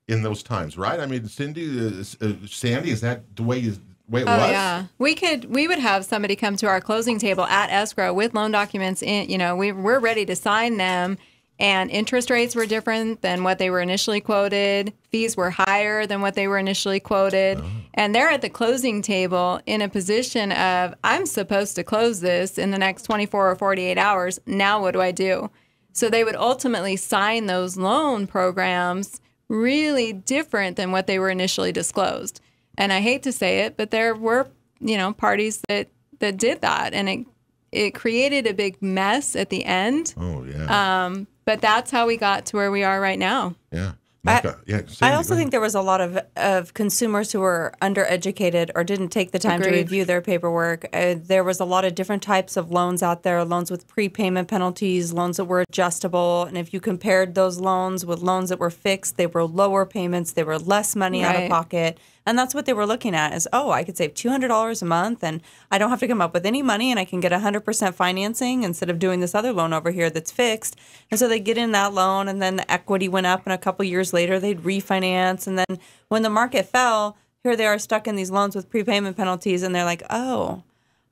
in those times, right? I mean, Cindy, uh, uh, Sandy, is that the way you... Wait, oh, what? Yeah. We could, we would have somebody come to our closing table at escrow with loan documents in, you know, we, we're ready to sign them. And interest rates were different than what they were initially quoted. Fees were higher than what they were initially quoted. Uh-huh. And they're at the closing table in a position of, I'm supposed to close this in the next twenty-four or forty-eight hours. Now what do I do? So they would ultimately sign those loan programs really different than what they were initially disclosed. And I hate to say it, but there were, you know, parties that, that did that. And it it created a big mess at the end. Oh, yeah. Um, but that's how we got to where we are right now. Yeah. I, yeah, I also think there was a lot of, of consumers who were undereducated or didn't take the time Agreed. to review their paperwork. Uh, there was a lot of different types of loans out there, loans with prepayment penalties, loans that were adjustable. And if you compared those loans with loans that were fixed, they were lower payments, they were less money right. out of pocket. And that's what they were looking at is, oh, I could save two hundred dollars a month and I don't have to come up with any money and I can get one hundred percent financing instead of doing this other loan over here that's fixed. And so they get in that loan and then the equity went up and a couple years later they'd refinance. And then when the market fell, here they are stuck in these loans with prepayment penalties and they're like, oh,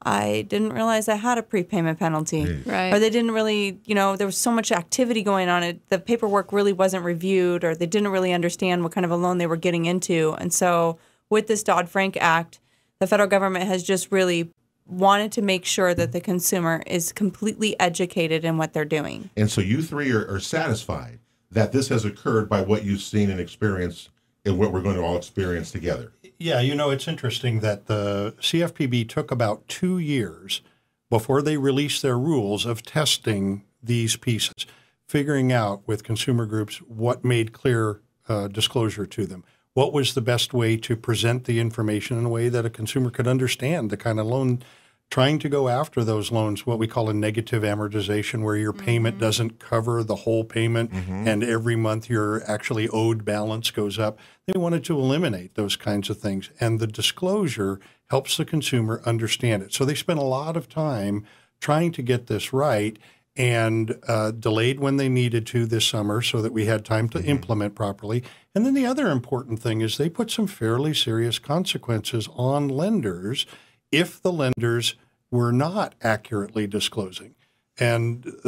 I didn't realize I had a prepayment penalty. Right. Or they didn't really, you know, there was so much activity going on. It, the paperwork really wasn't reviewed or they didn't really understand what kind of a loan they were getting into. And so with this Dodd-Frank Act, the federal government has just really wanted to make sure that the consumer is completely educated in what they're doing. And so you three are, are satisfied that this has occurred by what you've seen and experienced and what we're going to all experience together. Yeah, you know, it's interesting that the C F P B took about two years before they released their rules of testing these pieces, figuring out with consumer groups what made clear uh, disclosure to them, what was the best way to present the information in a way that a consumer could understand the kind of loan, trying to go after those loans, what we call a negative amortization, where your mm-hmm. payment doesn't cover the whole payment mm-hmm. and every month your actually owed balance goes up. They wanted to eliminate those kinds of things. And the disclosure helps the consumer understand it. So they spent a lot of time trying to get this right and uh, delayed when they needed to this summer so that we had time to mm-hmm. implement properly. And then the other important thing is they put some fairly serious consequences on lenders if the lenders were not accurately disclosing. And uh,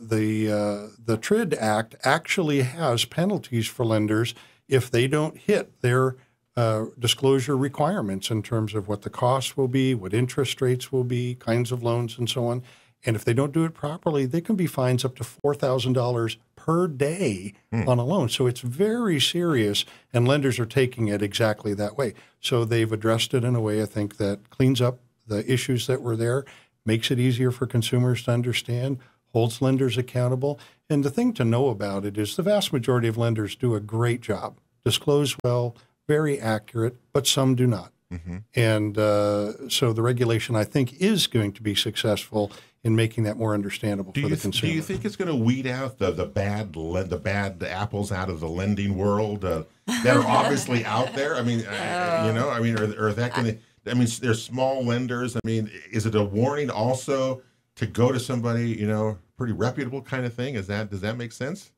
the, uh, the TRID Act actually has penalties for lenders if they don't hit their uh, disclosure requirements in terms of what the costs will be, what interest rates will be, kinds of loans, and so on. And if they don't do it properly, they can be fines up to four thousand dollars per day mm. on a loan. So it's very serious, and lenders are taking it exactly that way. So they've addressed it in a way, I think, that cleans up the issues that were there, makes it easier for consumers to understand, holds lenders accountable. And the thing to know about it is the vast majority of lenders do a great job, disclose well, very accurate, but some do not. Mm-hmm. And uh, so the regulation, I think, is going to be successful in making that more understandable do for the consumer. Do you think it's going to weed out the, the bad the bad apples out of the lending world uh, that are obviously out there? I mean, uh, you know, I mean, or, or that going to, I mean, there's small lenders. I mean, is it a warning also to go to somebody, you know, pretty reputable kind of thing? Is that, does that make sense?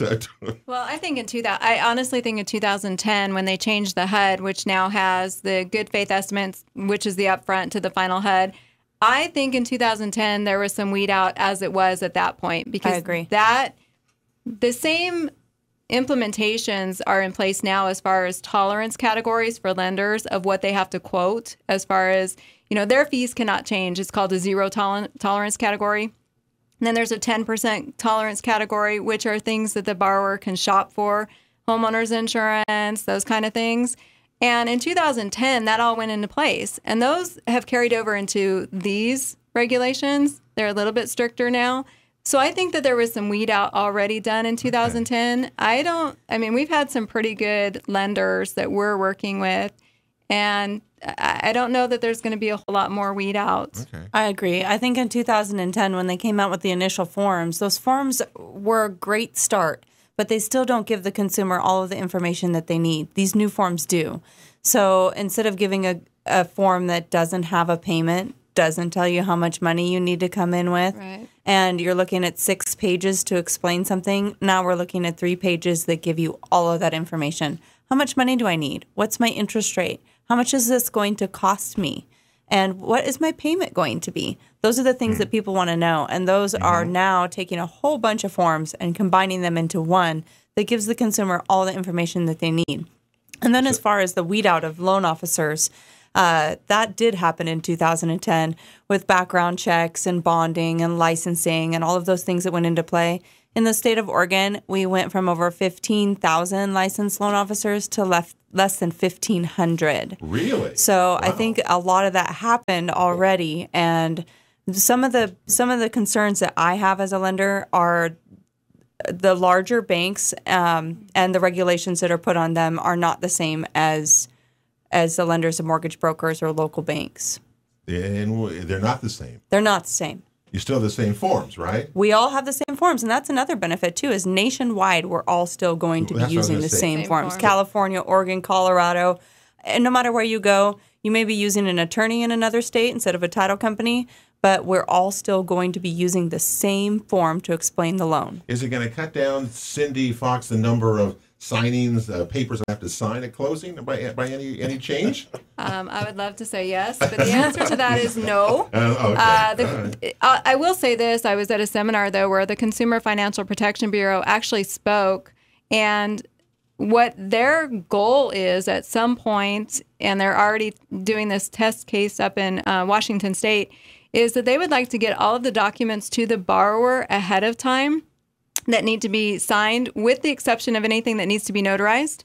Well, I think in two thousand, I honestly think in two thousand ten, when they changed the H U D, which now has the good faith estimates, which is the upfront to the final H U D, I think in two thousand ten there was some weed out as it was at that point because I agree. that the same implementations are in place now as far as tolerance categories for lenders of what they have to quote as far as, you know, their fees cannot change. It's called a zero tol- tolerance category. And then there's a ten percent tolerance category, which are things that the borrower can shop for, homeowners insurance, those kind of things. And in two thousand ten, that all went into place. And those have carried over into these regulations. They're a little bit stricter now. So I think that there was some weed out already done in two thousand ten. Okay. I don't, I mean, we've had some pretty good lenders that we're working with. And I don't know that there's going to be a whole lot more weed out. Okay. I agree. I think in two thousand ten, when they came out with the initial forms, those forms were a great start, but they still don't give the consumer all of the information that they need. These new forms do. So instead of giving a, a form that doesn't have a payment, doesn't tell you how much money you need to come in with, right. and you're looking at six pages to explain something, now we're looking at three pages that give you all of that information. How much money do I need? What's my interest rate? How much is this going to cost me? And what is my payment going to be? Those are the things that people want to know. And those mm-hmm. are now taking a whole bunch of forms and combining them into one that gives the consumer all the information that they need. And then as far as the weed out of loan officers, uh, that did happen in two thousand ten with background checks and bonding and licensing and all of those things that went into play. In the state of Oregon, we went from over fifteen thousand licensed loan officers to left, less than fifteen hundred. Really? So wow. I think a lot of that happened already, and Some of the some of the concerns that I have as a lender are the larger banks um, and the regulations that are put on them are not the same as as the lenders of mortgage brokers or local banks. And they're not the same. They're not the same. You still have the same forms, right? We all have the same forms, and that's another benefit too. Is nationwide, we're all still going to be that's using the same, same forms. Form. California, Oregon, Colorado, and no matter where you go, you may be using an attorney in another state instead of a title company, but we're all still going to be using the same form to explain the loan. Is it going to cut down, Cindy Fox, the number of signings, uh, papers I have to sign at closing by, by any any change? Um, I would love to say yes, but the answer to that is no. Uh, okay. uh, the, right. uh, I will say this. I was at a seminar, though, where the Consumer Financial Protection Bureau actually spoke, and what their goal is at some point, and they're already doing this test case up in uh, Washington State, is that they would like to get all of the documents to the borrower ahead of time that need to be signed, with the exception of anything that needs to be notarized.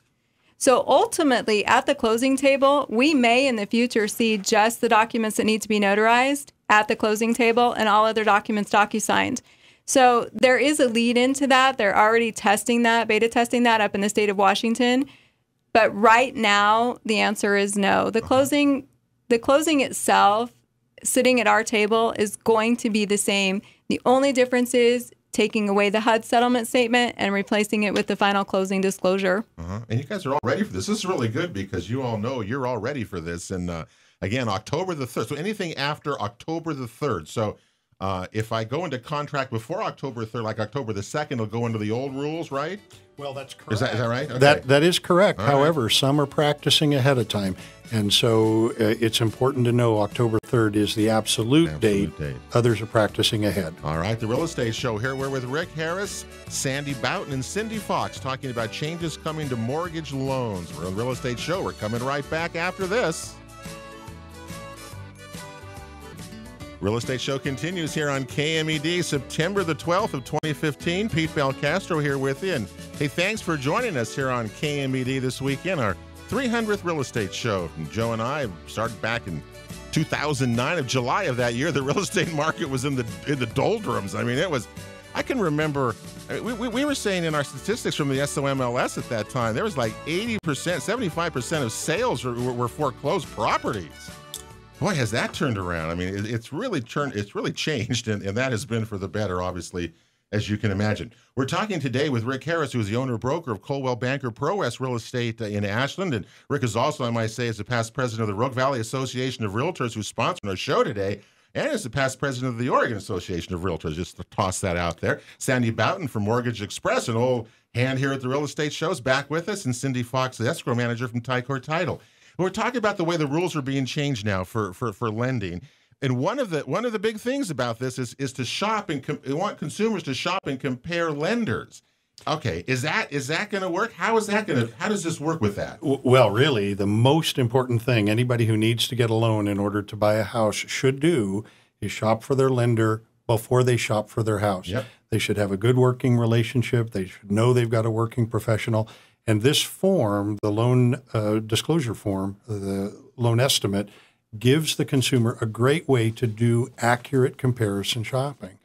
So ultimately, at the closing table, we may in the future see just the documents that need to be notarized at the closing table and all other documents docu-signed. So there is a lead into that. They're already testing that, beta testing that up in the state of Washington. But right now, the answer is no. The closing, the closing itself, sitting at our table, is going to be the same. The only difference is taking away the H U D settlement statement and replacing it with the final closing disclosure. Uh-huh. And you guys are all ready for this. This is really good because you all know you're all ready for this. And uh, again, October the third. So anything after October the third. So uh, if I go into contract before October third, like October the second, it'll go into the old rules, right? Well, that's correct. Is that, is that right? Okay. That, that is correct. All However, right. some are practicing ahead of time. And so uh, it's important to know October third is the absolute, absolute date. date. Others are practicing ahead. All right. The Real Estate Show here. We're with Rick Harris, Sandy Boughton, and Cindy Fox talking about changes coming to mortgage loans. We're on the Real Estate Show. We're coming right back after this. Real Estate Show continues here on K M E D, September the twelfth of twenty fifteen. Pete Belcastro here with you. And hey, thanks for joining us here on K M E D this weekend, our three hundredth Real Estate Show. And Joe and I started back in two thousand nine of July of that year. The real estate market was in the in the doldrums. I mean, it was, I can remember, I mean, we, we, we were saying in our statistics from the S O M L S at that time, there was like eighty percent, seventy-five percent of sales were, were foreclosed properties. Boy, has that turned around. I mean, it, it's really turned, it's really changed, and, and that has been for the better, obviously, as you can imagine. We're talking today with Rick Harris, who is the owner-broker of Coldwell Banker Pro West Real Estate in Ashland. And Rick is also, I might say, is the past president of the Rogue Valley Association of Realtors, who's sponsoring our show today, and is the past president of the Oregon Association of Realtors, just to toss that out there. Sandy Boughton from Mortgage Express, an old hand here at the Real Estate Show, is back with us, and Cindy Fox, the escrow manager from Tycor Title. We're talking about the way the rules are being changed now for for, for lending, and one of the one of the big things about this is is to shop and com we want consumers to shop and compare lenders. Okay, is that is that going to work? How is that going to? How does this work with that? Well, really, the most important thing anybody who needs to get a loan in order to buy a house should do is shop for their lender before they shop for their house. Yep. They should have a good working relationship. They should know they've got a working professional. And this form, the loan uh, disclosure form, the loan estimate, gives the consumer a great way to do accurate comparison shopping.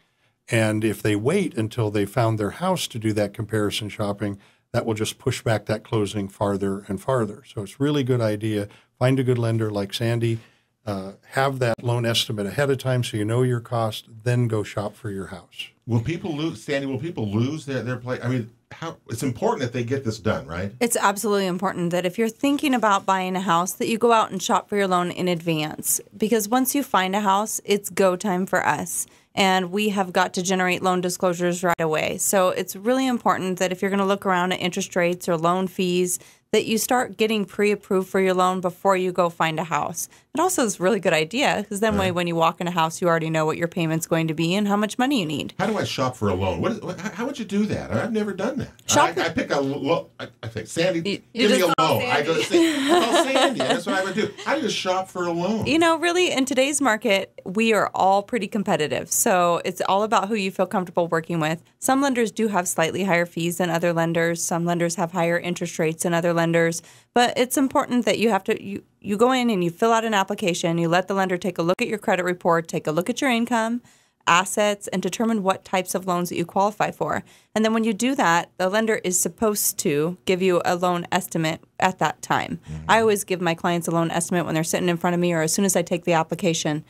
And if they wait until they found their house to do that comparison shopping, that will just push back that closing farther and farther. So it's a really good idea. Find a good lender like Sandy. Uh, have that loan estimate ahead of time so you know your cost, then go shop for your house. Will people lose, Sandy, will people lose their, their play? I mean, how, it's important that they get this done, right? It's absolutely important that if you're thinking about buying a house, that you go out and shop for your loan in advance. Because once you find a house, it's go time for us. And we have got to generate loan disclosures right away. So it's really important that if you're going to look around at interest rates or loan fees, that you start getting pre-approved for your loan before you go find a house. It also is a really good idea because then right. when you walk in a house, you already know what your payment's going to be and how much money you need. How do I shop for a loan? What, what, how would you do that? I've never done that. Shop I, I pick a loan. I, I think, Sandy, you, you give me a loan. Sandy. I go to Sandy. I call Sandy. That's what I would do. How do you shop for a loan? You know, really, in today's market, we are all pretty competitive. So it's all about who you feel comfortable working with. Some lenders do have slightly higher fees than other lenders. Some lenders have higher interest rates than other lenders. Lenders, but it's important that you have to you you go in and you fill out an application, you let the lender take a look at your credit report, take a look at your income, assets, and determine what types of loans that you qualify for. And then when you do that, the lender is supposed to give you a loan estimate at that time. Mm-hmm. I always give my clients a loan estimate when they're sitting in front of me or as soon as I take the application,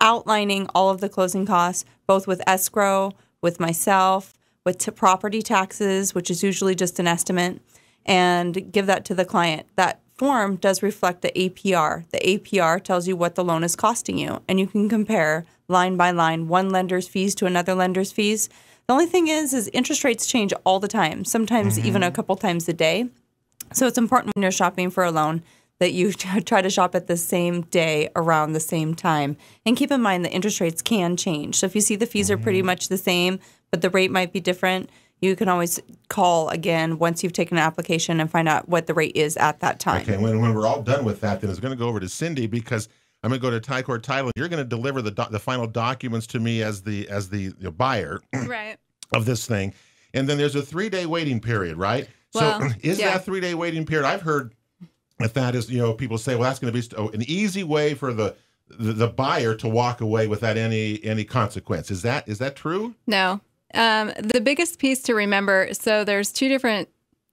outlining all of the closing costs, both with escrow, with myself, with t- property taxes, which is usually just an estimate, and give that to the client. That form does reflect the A P R. The A P R tells you what the loan is costing you, and you can compare line by line one lender's fees to another lender's fees. The only thing is, is interest rates change all the time, sometimes mm-hmm. even a couple times a day. So it's important when you're shopping for a loan that you try to shop at the same day around the same time. And keep in mind the interest rates can change. So if you see the fees mm-hmm. are pretty much the same, but the rate might be different, you can always call again once you've taken an application and find out what the rate is at that time. Okay, when, when we're all done with that, then it's going to go over to Cindy because I'm going to go to Tycor Title. You're going to deliver the, do the final documents to me as the as the, the buyer right. of this thing. And then there's a three-day waiting period, right? Well, so is yeah. that three-day waiting period? I've heard that that is, you know, people say, well, that's going to be an easy way for the the, the buyer to walk away without any, any consequence. Is that is that true? No. Um, the biggest piece to remember, so there's two different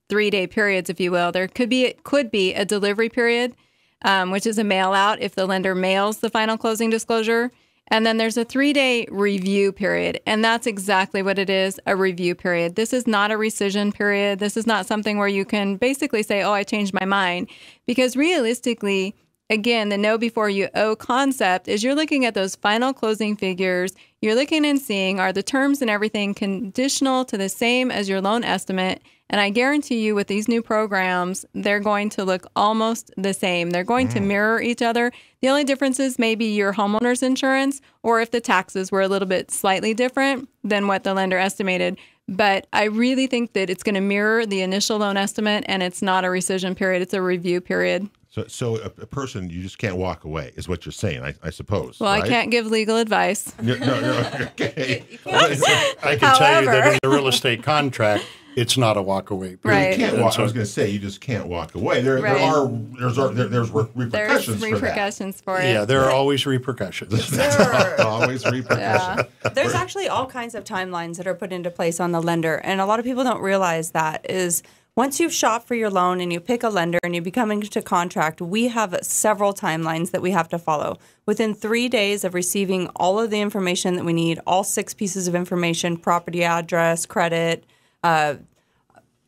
three-day periods, if you will. There could be it could be a delivery period, um, which is a mail-out if the lender mails the final closing disclosure. And then there's a three-day review period, and that's exactly what it is, a review period. This is not a rescission period. This is not something where you can basically say, oh, I changed my mind, because realistically, again, the know before you owe concept is you're looking at those final closing figures. You're looking and seeing, are the terms and everything conditional to the same as your loan estimate? And I guarantee you with these new programs, they're going to look almost the same. They're going mm. to mirror each other. The only difference is maybe your homeowner's insurance, or if the taxes were a little bit slightly different than what the lender estimated. But I really think that it's going to mirror the initial loan estimate, and it's not a rescission period. It's a review period. So, so a, a person, you just can't walk away, is what you're saying, I, I suppose. Well, right? I can't give legal advice. No, no, no, okay. I can However. tell you that in the real estate contract, it's not a walk away. Right. You can't walk, so, I was going to say, you just can't walk away. There, right. there are there's there, there's repercussions. There's repercussions for, that. for it. Yeah, there are always repercussions. There are always repercussions. Yeah. There's actually all kinds of timelines that are put into place on the lender, and a lot of people don't realize that is. Once you've shopped for your loan and you pick a lender and you become into contract, we have several timelines that we have to follow. Within three days of receiving all of the information that we need, all six pieces of information, property address, credit, uh,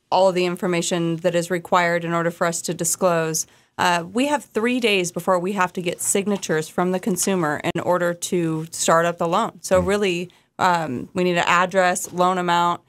all of the information that is required in order for us to disclose, uh, we have three days before we have to get signatures from the consumer in order to start up the loan. So really, um, we need an address, loan amount,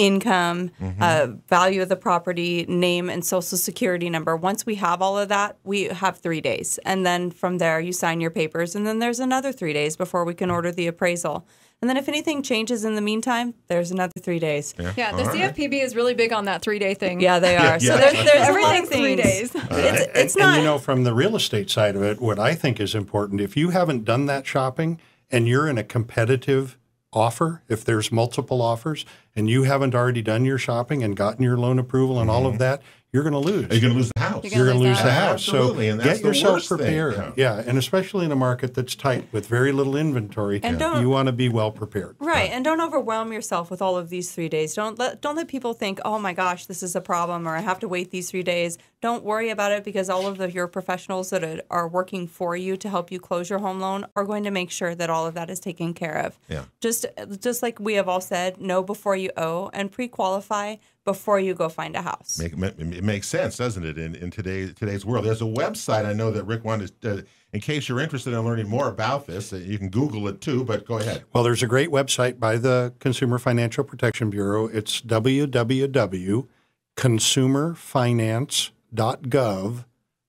income, mm-hmm. uh, value of the property, name, and social security number. Once we have all of that, we have three days. And then from there, you sign your papers. And then there's another three days before we can order the appraisal. And then if anything changes in the meantime, there's another three days. Yeah, yeah the right. C F P B is really big on that three-day thing. Yeah, they are. Yeah, yeah. So there's, there's everything's three days. Right. It's, and, it's not. And, you know, from the real estate side of it, what I think is important, if you haven't done that shopping and you're in a competitive offer, if there's multiple offers, and you haven't already done your shopping and gotten your loan approval and mm-hmm. all of that, you're going to lose. You're going to lose the house. You're, you're going to lose, lose the house. Absolutely. So and that's get the yourself worst prepared. Thing. Yeah. yeah, and especially in a market that's tight with very little inventory, and yeah. you want to be well prepared. Right, yeah. and don't overwhelm yourself with all of these three days. Don't let don't let people think, oh my gosh, this is a problem, or I have to wait these three days. Don't worry about it, because all of the, your professionals that are working for you to help you close your home loan are going to make sure that all of that is taken care of. Yeah. Just just like we have all said, know before you owe and pre-qualify before you go find a house. Make, it makes sense, doesn't it, in, in today's, today's world? There's a website I know that Rick wanted to, uh, in case you're interested in learning more about this, uh, you can Google it too, but go ahead. Well, there's a great website by the Consumer Financial Protection Bureau. It's www.consumerfinance.gov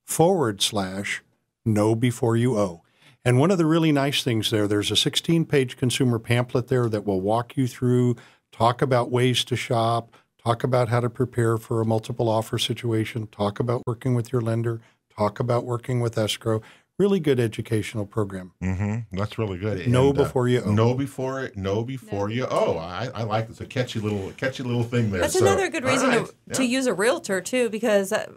forward slash know before you owe. And one of the really nice things there, there's a sixteen page consumer pamphlet there that will walk you through, talk about ways to shop, talk about how to prepare for a multiple offer situation, talk about working with your lender, talk about working with escrow. Really good educational program. Mm-hmm. That's really good. Know before uh, you owe. Know before it. Know before no. you owe. I, I like this. A catchy little, catchy little thing there. That's so, another good reason right. to, yeah. to use a realtor too, because uh,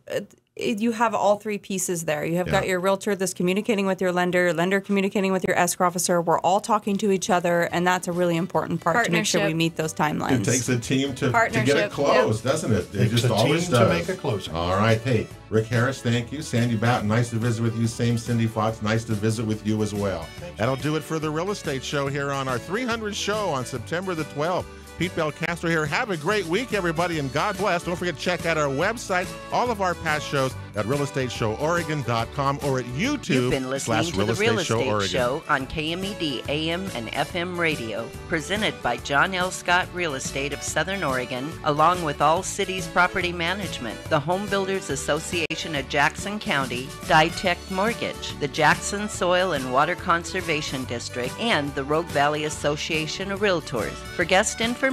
you have all three pieces there. You have yeah. got your realtor that's communicating with your lender, lender communicating with your escrow officer. We're all talking to each other, and that's a really important part to make sure we meet those timelines. It takes a team to, to get it closed, yep. doesn't it? It, it just always does. To make a closing. All right. Hey, Rick Harris, thank you. Sandy Boughton, nice to visit with you. Same Cindy Fox, nice to visit with you as well. That'll do it for the Real Estate Show here on our three hundredth show on September the twelfth. Pete Belcastro here. Have a great week, everybody, and God bless. Don't forget to check out our website, all of our past shows at real estate show oregon dot com or at YouTube slash Real Estate Show Oregon. You've been listening to the Real Estate Show on K M E D A M and F M radio, presented by John L. Scott Real Estate of Southern Oregon, along with All Cities Property Management, the Home Builders Association of Jackson County, Ditech Mortgage, the Jackson Soil and Water Conservation District, and the Rogue Valley Association of Realtors. For guest information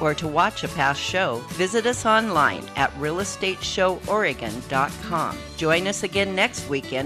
or to watch a past show, visit us online at real estate show oregon dot com. Join us again next weekend